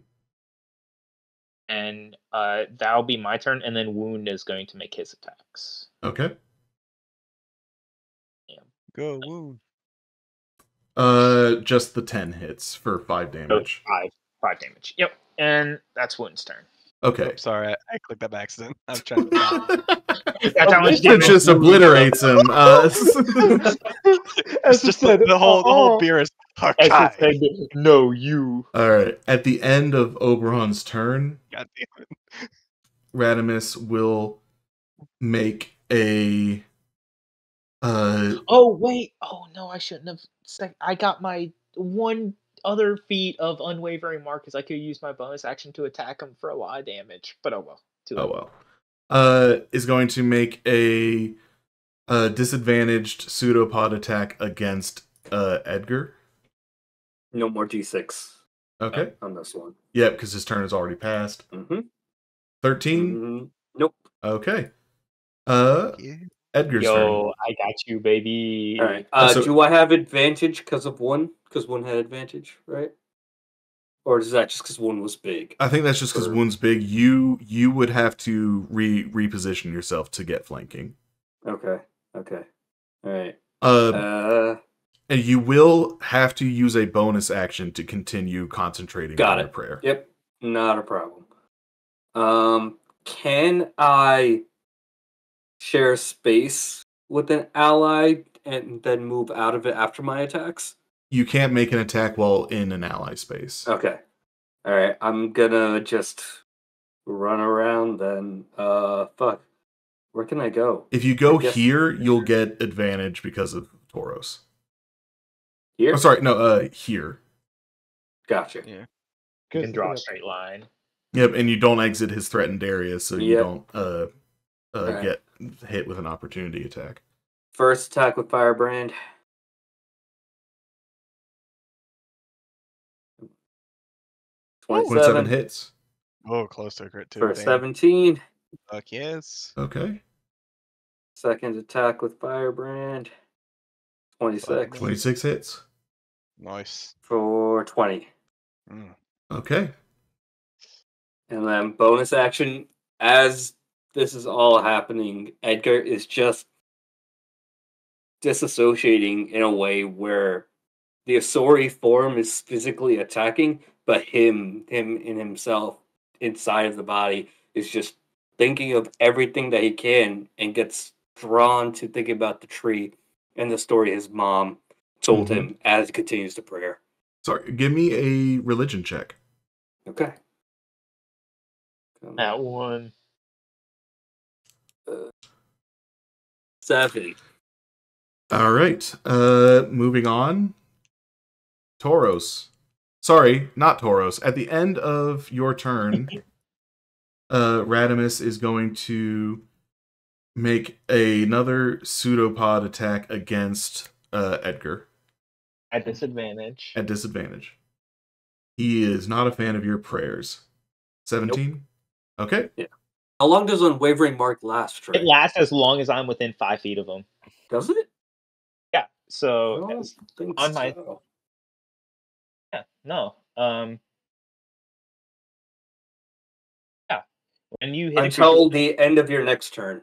And that'll be my turn. And then Wound is going to make his attacks. Okay. Yeah. Go, Wound. Just the 10 hits for 5 damage. So five damage. Yep. And that's Wound's turn. Okay. Oh, sorry, I clicked that by accident. I was trying to. It just obliterates him. It's just said, the whole beer is said, no, you. All right. At the end of Oberon's turn, God damn it. Radimus will make a. Oh wait! Oh no! I shouldn't have. I got my one. Other feat of unwavering mark is I could use my bonus action to attack him for a lot of damage, but oh well. Oh well. Is going to make a disadvantaged pseudopod attack against Edgar. No more d6. Okay. On this one. Yeah, because his turn is already passed. Mm-hmm. 13? Mm-hmm. Nope. Okay. Yeah. Edgar's turn. I got you, baby. All right. Do I have advantage because of one? Because one had advantage, right? Or is that just because one was big? I think that's just because one's big. You would have to reposition yourself to get flanking. Okay. All right. And you will have to use a bonus action to continue concentrating on your prayer. Yep. Not a problem. Can I share space with an ally and then move out of it after my attacks? You can't make an attack while in an ally space. Okay. All right. I'm gonna just run around then. Fuck. Where can I go? If you go here, you'll get advantage because of Tauros. Here? Oh, sorry. No, here. Gotcha. Yeah. You can draw a straight line. Yep, and you don't exit his threatened area, so you don't get hit with an opportunity attack. First attack with Firebrand. Ooh, 27 hits. Oh, close to a crit, too. For 17. Fuck yes. Okay. Second attack with Firebrand. 26. 26 hits. Nice. For 20. Mm. Okay. And then bonus action as... This is all happening. Edgar is just disassociating in a way where the Asori form is physically attacking, but him in himself, inside of the body, is just thinking of everything that he can and gets drawn to thinking about the tree and the story his mom told him as he continues to prayer. Sorry, give me a religion check. Okay. That one. 7. All right. Moving on. Tauros. Sorry, not Tauros. At the end of your turn, Radimus is going to make another pseudopod attack against Edgar. At disadvantage. At disadvantage. He is not a fan of your prayers. 17? Nope. Okay. Yeah. How long does Unwavering Mark last, Trey? It lasts as long as I'm within 5 feet of him. Does it? Yeah. So on my yeah, no. Yeah. When you hit until the end of your next turn.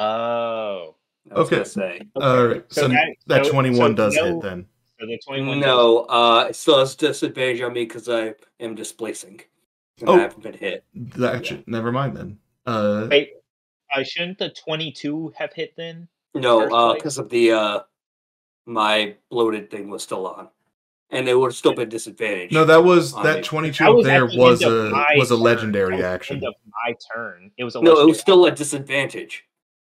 Oh. Okay. All right. So that 21 does hit then. So the 21. No, it still has disadvantage on me because I am displacing. Oh, I haven't been hit. Actually, never mind then. Wait, shouldn't the 22 have hit then? No, because of the my bloated thing was still on, and it would have still been disadvantaged. No, that was that 22 up there was a legendary action. My turn. It was a no. It was still a disadvantage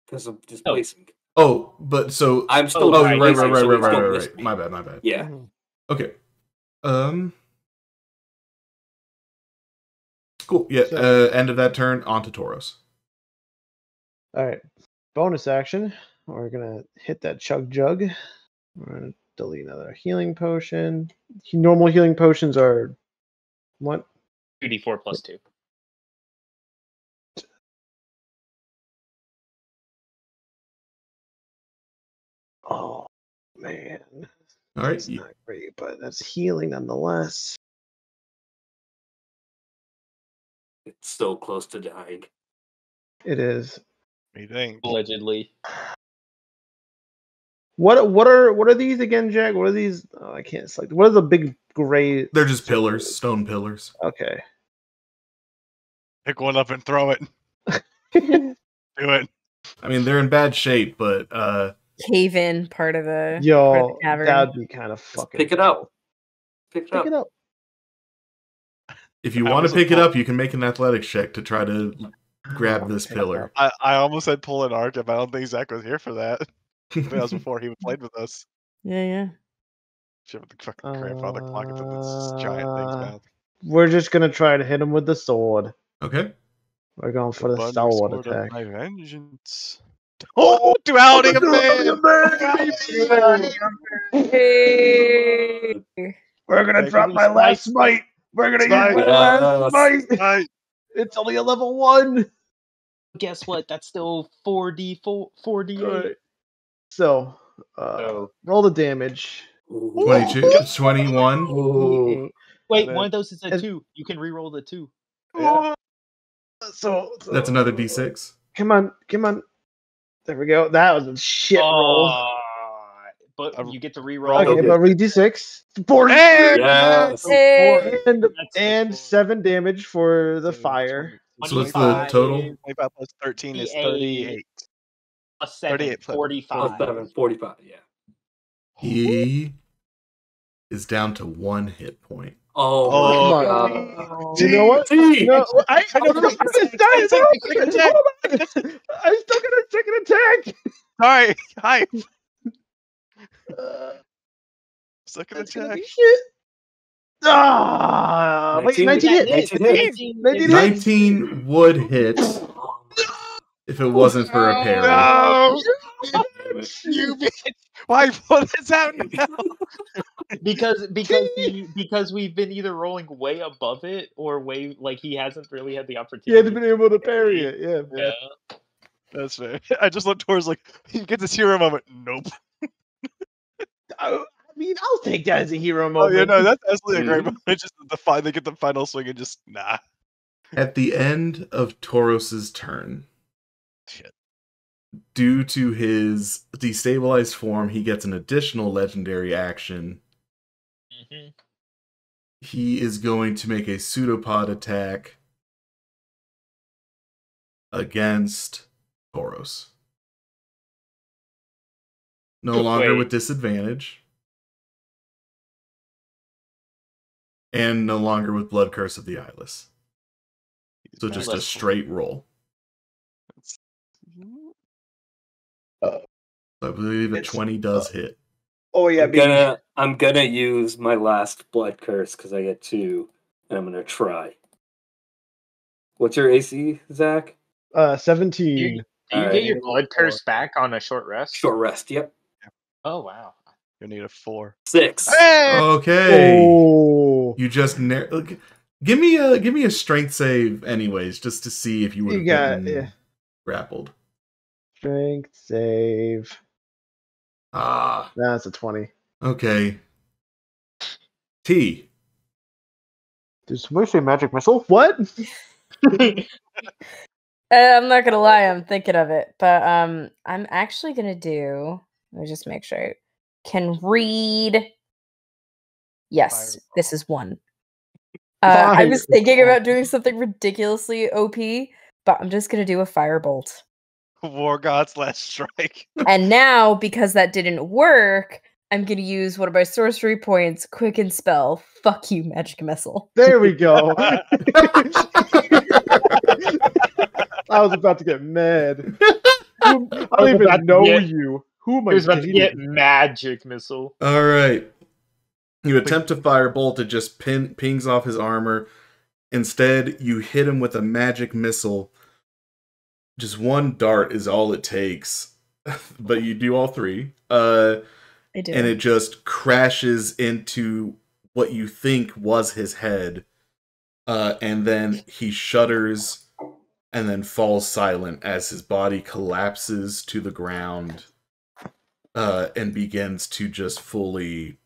because of displacing. Oh, but so I'm still. Oh, right. My bad. Yeah. Okay. Cool. Yeah. So, end of that turn. On to Tauros. All right. Bonus action. We're gonna hit that chug jug. We're gonna delete another healing potion. Normal healing potions are what? 2d4 + 2. Oh man! All right, not great, but that's healing nonetheless. It's so close to dying. It is. You think? Allegedly. What are these again, Jack? What are these? Oh, I can't select. What are the big gray? They're just pillars, stone pillars. Okay. Pick one up and throw it. Do it. I mean, they're in bad shape, but. Cave in part of the cavern. That'd be kind of fucking. Pick it up. Pick it up. If you want to pick it up, you can make an athletics check to try to grab this pillar. I almost said pull an arc, but I don't think Zach was here for that. That was before he played with us. Yeah. Shit with the fucking grandfather clock into this giant thing's mouth. We're just gonna try to hit him with the sword. Okay. We're going for the sword attack. My vengeance. Oh, duality of man! We're gonna drop my last smite. We're gonna use my last smite. It's only a level 1. Guess what? That's still 4d8. So, roll the damage. 22, 21. Ooh. Wait, one of those is a 2. You can re-roll the 2. Yeah. So that's another d6. Come on. There we go. That was a shit roll. But you get to re-roll. Okay, but read d6. 4 and 7 damage for the fire. So what's the total? 25 plus 13 is 38. Plus 7, 38 45. Plus 7, 45, yeah. He is down to 1 hit point. Oh my God. You know what? I still got a second attack. Alright, hi. Second attack. Ah, 19 would hit if it wasn't for a parry. No. You bitch! Why pull this out now? because we've been either rolling way above it or way like he hasn't really had the opportunity. He hasn't been able to parry it. Yeah. That's fair. I just looked towards like you get this hero moment. Nope. I mean, I'll take that as a hero moment. Oh, yeah, no, that's absolutely a great moment. Just they get the final swing and just nah. At the end of Tauros's turn. Shit. Due to his destabilized form, he gets an additional legendary action. Mm-hmm. He is going to make a pseudopod attack against Tauros. No longer with disadvantage. And no longer with Blood Curse of the Eyeless. So just a straight roll. I believe a 20 does hit. Oh yeah, I'm gonna use my last Blood Curse because I get 2, and I'm gonna try. What's your AC, Zach? 17. Do you get your Blood Curse back on a short rest? Short rest, yep. Oh wow, you need a 4. 6. Hey! Okay. Oh. You just give me a strength save, anyways, just to see if you would have grappled. Strength save. That's a 20. Okay. T. Does somebody say magic missile? What? I'm not gonna lie, I'm thinking of it, but I'm actually gonna do. Let me just make sure I can read Yes, this is one. I was thinking about doing something ridiculously OP, but I'm just going to do a firebolt. War God's last strike. And now, because that didn't work, I'm going to use one of my sorcery points, Quicken Spell. Fuck you, Magic Missile. There we go. I was about to get mad. I don't even know you. Who am I? He was about to get Magic Missile. All right. You attempt to firebolt, it just pings off his armor. Instead, you hit him with a magic missile. Just one dart is all it takes. But you do all three. I do. And it just crashes into what you think was his head. And then he shudders and then falls silent as his body collapses to the ground and begins to just fully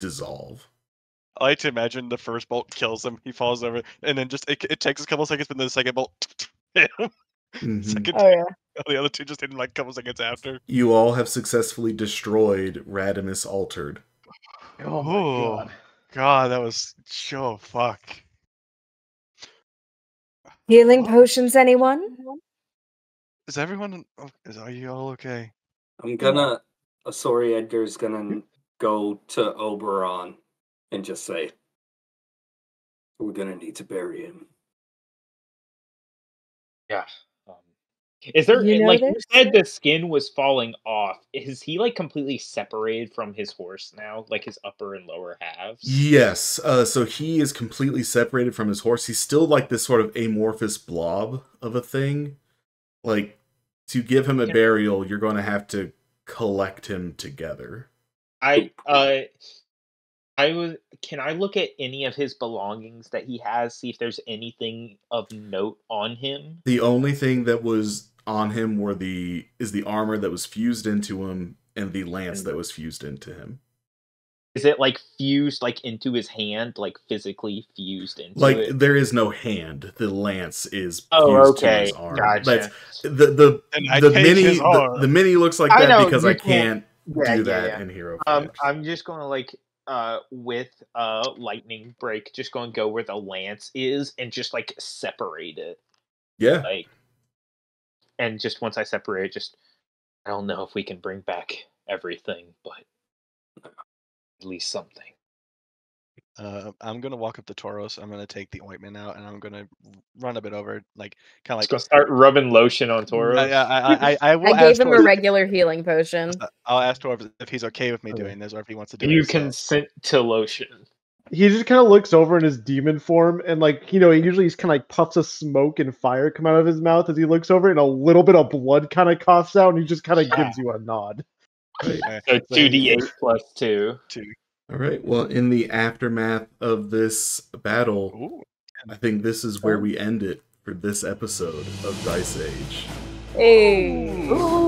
dissolve. I like to imagine the first bolt kills him, he falls over, and then just it takes a couple seconds, but then the second bolt hit him. The other two just hit him like a couple seconds after. You all have successfully destroyed Radimus Altered. Oh my god. God, that was so fuck. Healing potions, anyone? Is everyone are you all okay? I'm gonna Asori Edgar's gonna go to Oberon and just say, we're going to need to bury him. Yeah. Is there, like you said, the skin was falling off. Is he, like, completely separated from his horse now? Like, his upper and lower halves? Yes. So he is completely separated from his horse. He's still, like, this sort of amorphous blob of a thing. Like, to give him a burial, you're going to have to collect him together. I was. Can I look at any of his belongings that he has? See if there's anything of note on him. The only thing that was on him were the armor that was fused into him and the lance that was fused into him. Is it like fused like into his hand, like physically fused into? Like it? There is no hand. The lance is fused to his arm. Gotcha. That's, the mini looks like that because I can't. Do that in Hero Flash. I'm just going to, like, with Lightning Break, just going to go where the lance is and just, like, separate it. Yeah. Like, and just once I separate it, just, I don't know if we can bring back everything, but at least something. I'm going to walk up to Tauros. I'm going to take the ointment out, and I'm going to run a bit over, like, kind of like... Just start rubbing lotion on Tauros. I gave him a regular healing potion. I'll ask Tauros if he's okay with me doing this, or if he wants to do it. You consent to lotion. He just kind of looks over in his demon form, and, like, you know, he usually kind of, like, puffs of smoke and fire come out of his mouth as he looks over, and a little bit of blood kind of coughs out, and he just kind of gives you a nod. So 2d8 plus 2. 2. All right, well, in the aftermath of this battle, I think this is where we end it for this episode of Dice Age. Hey! Ooh.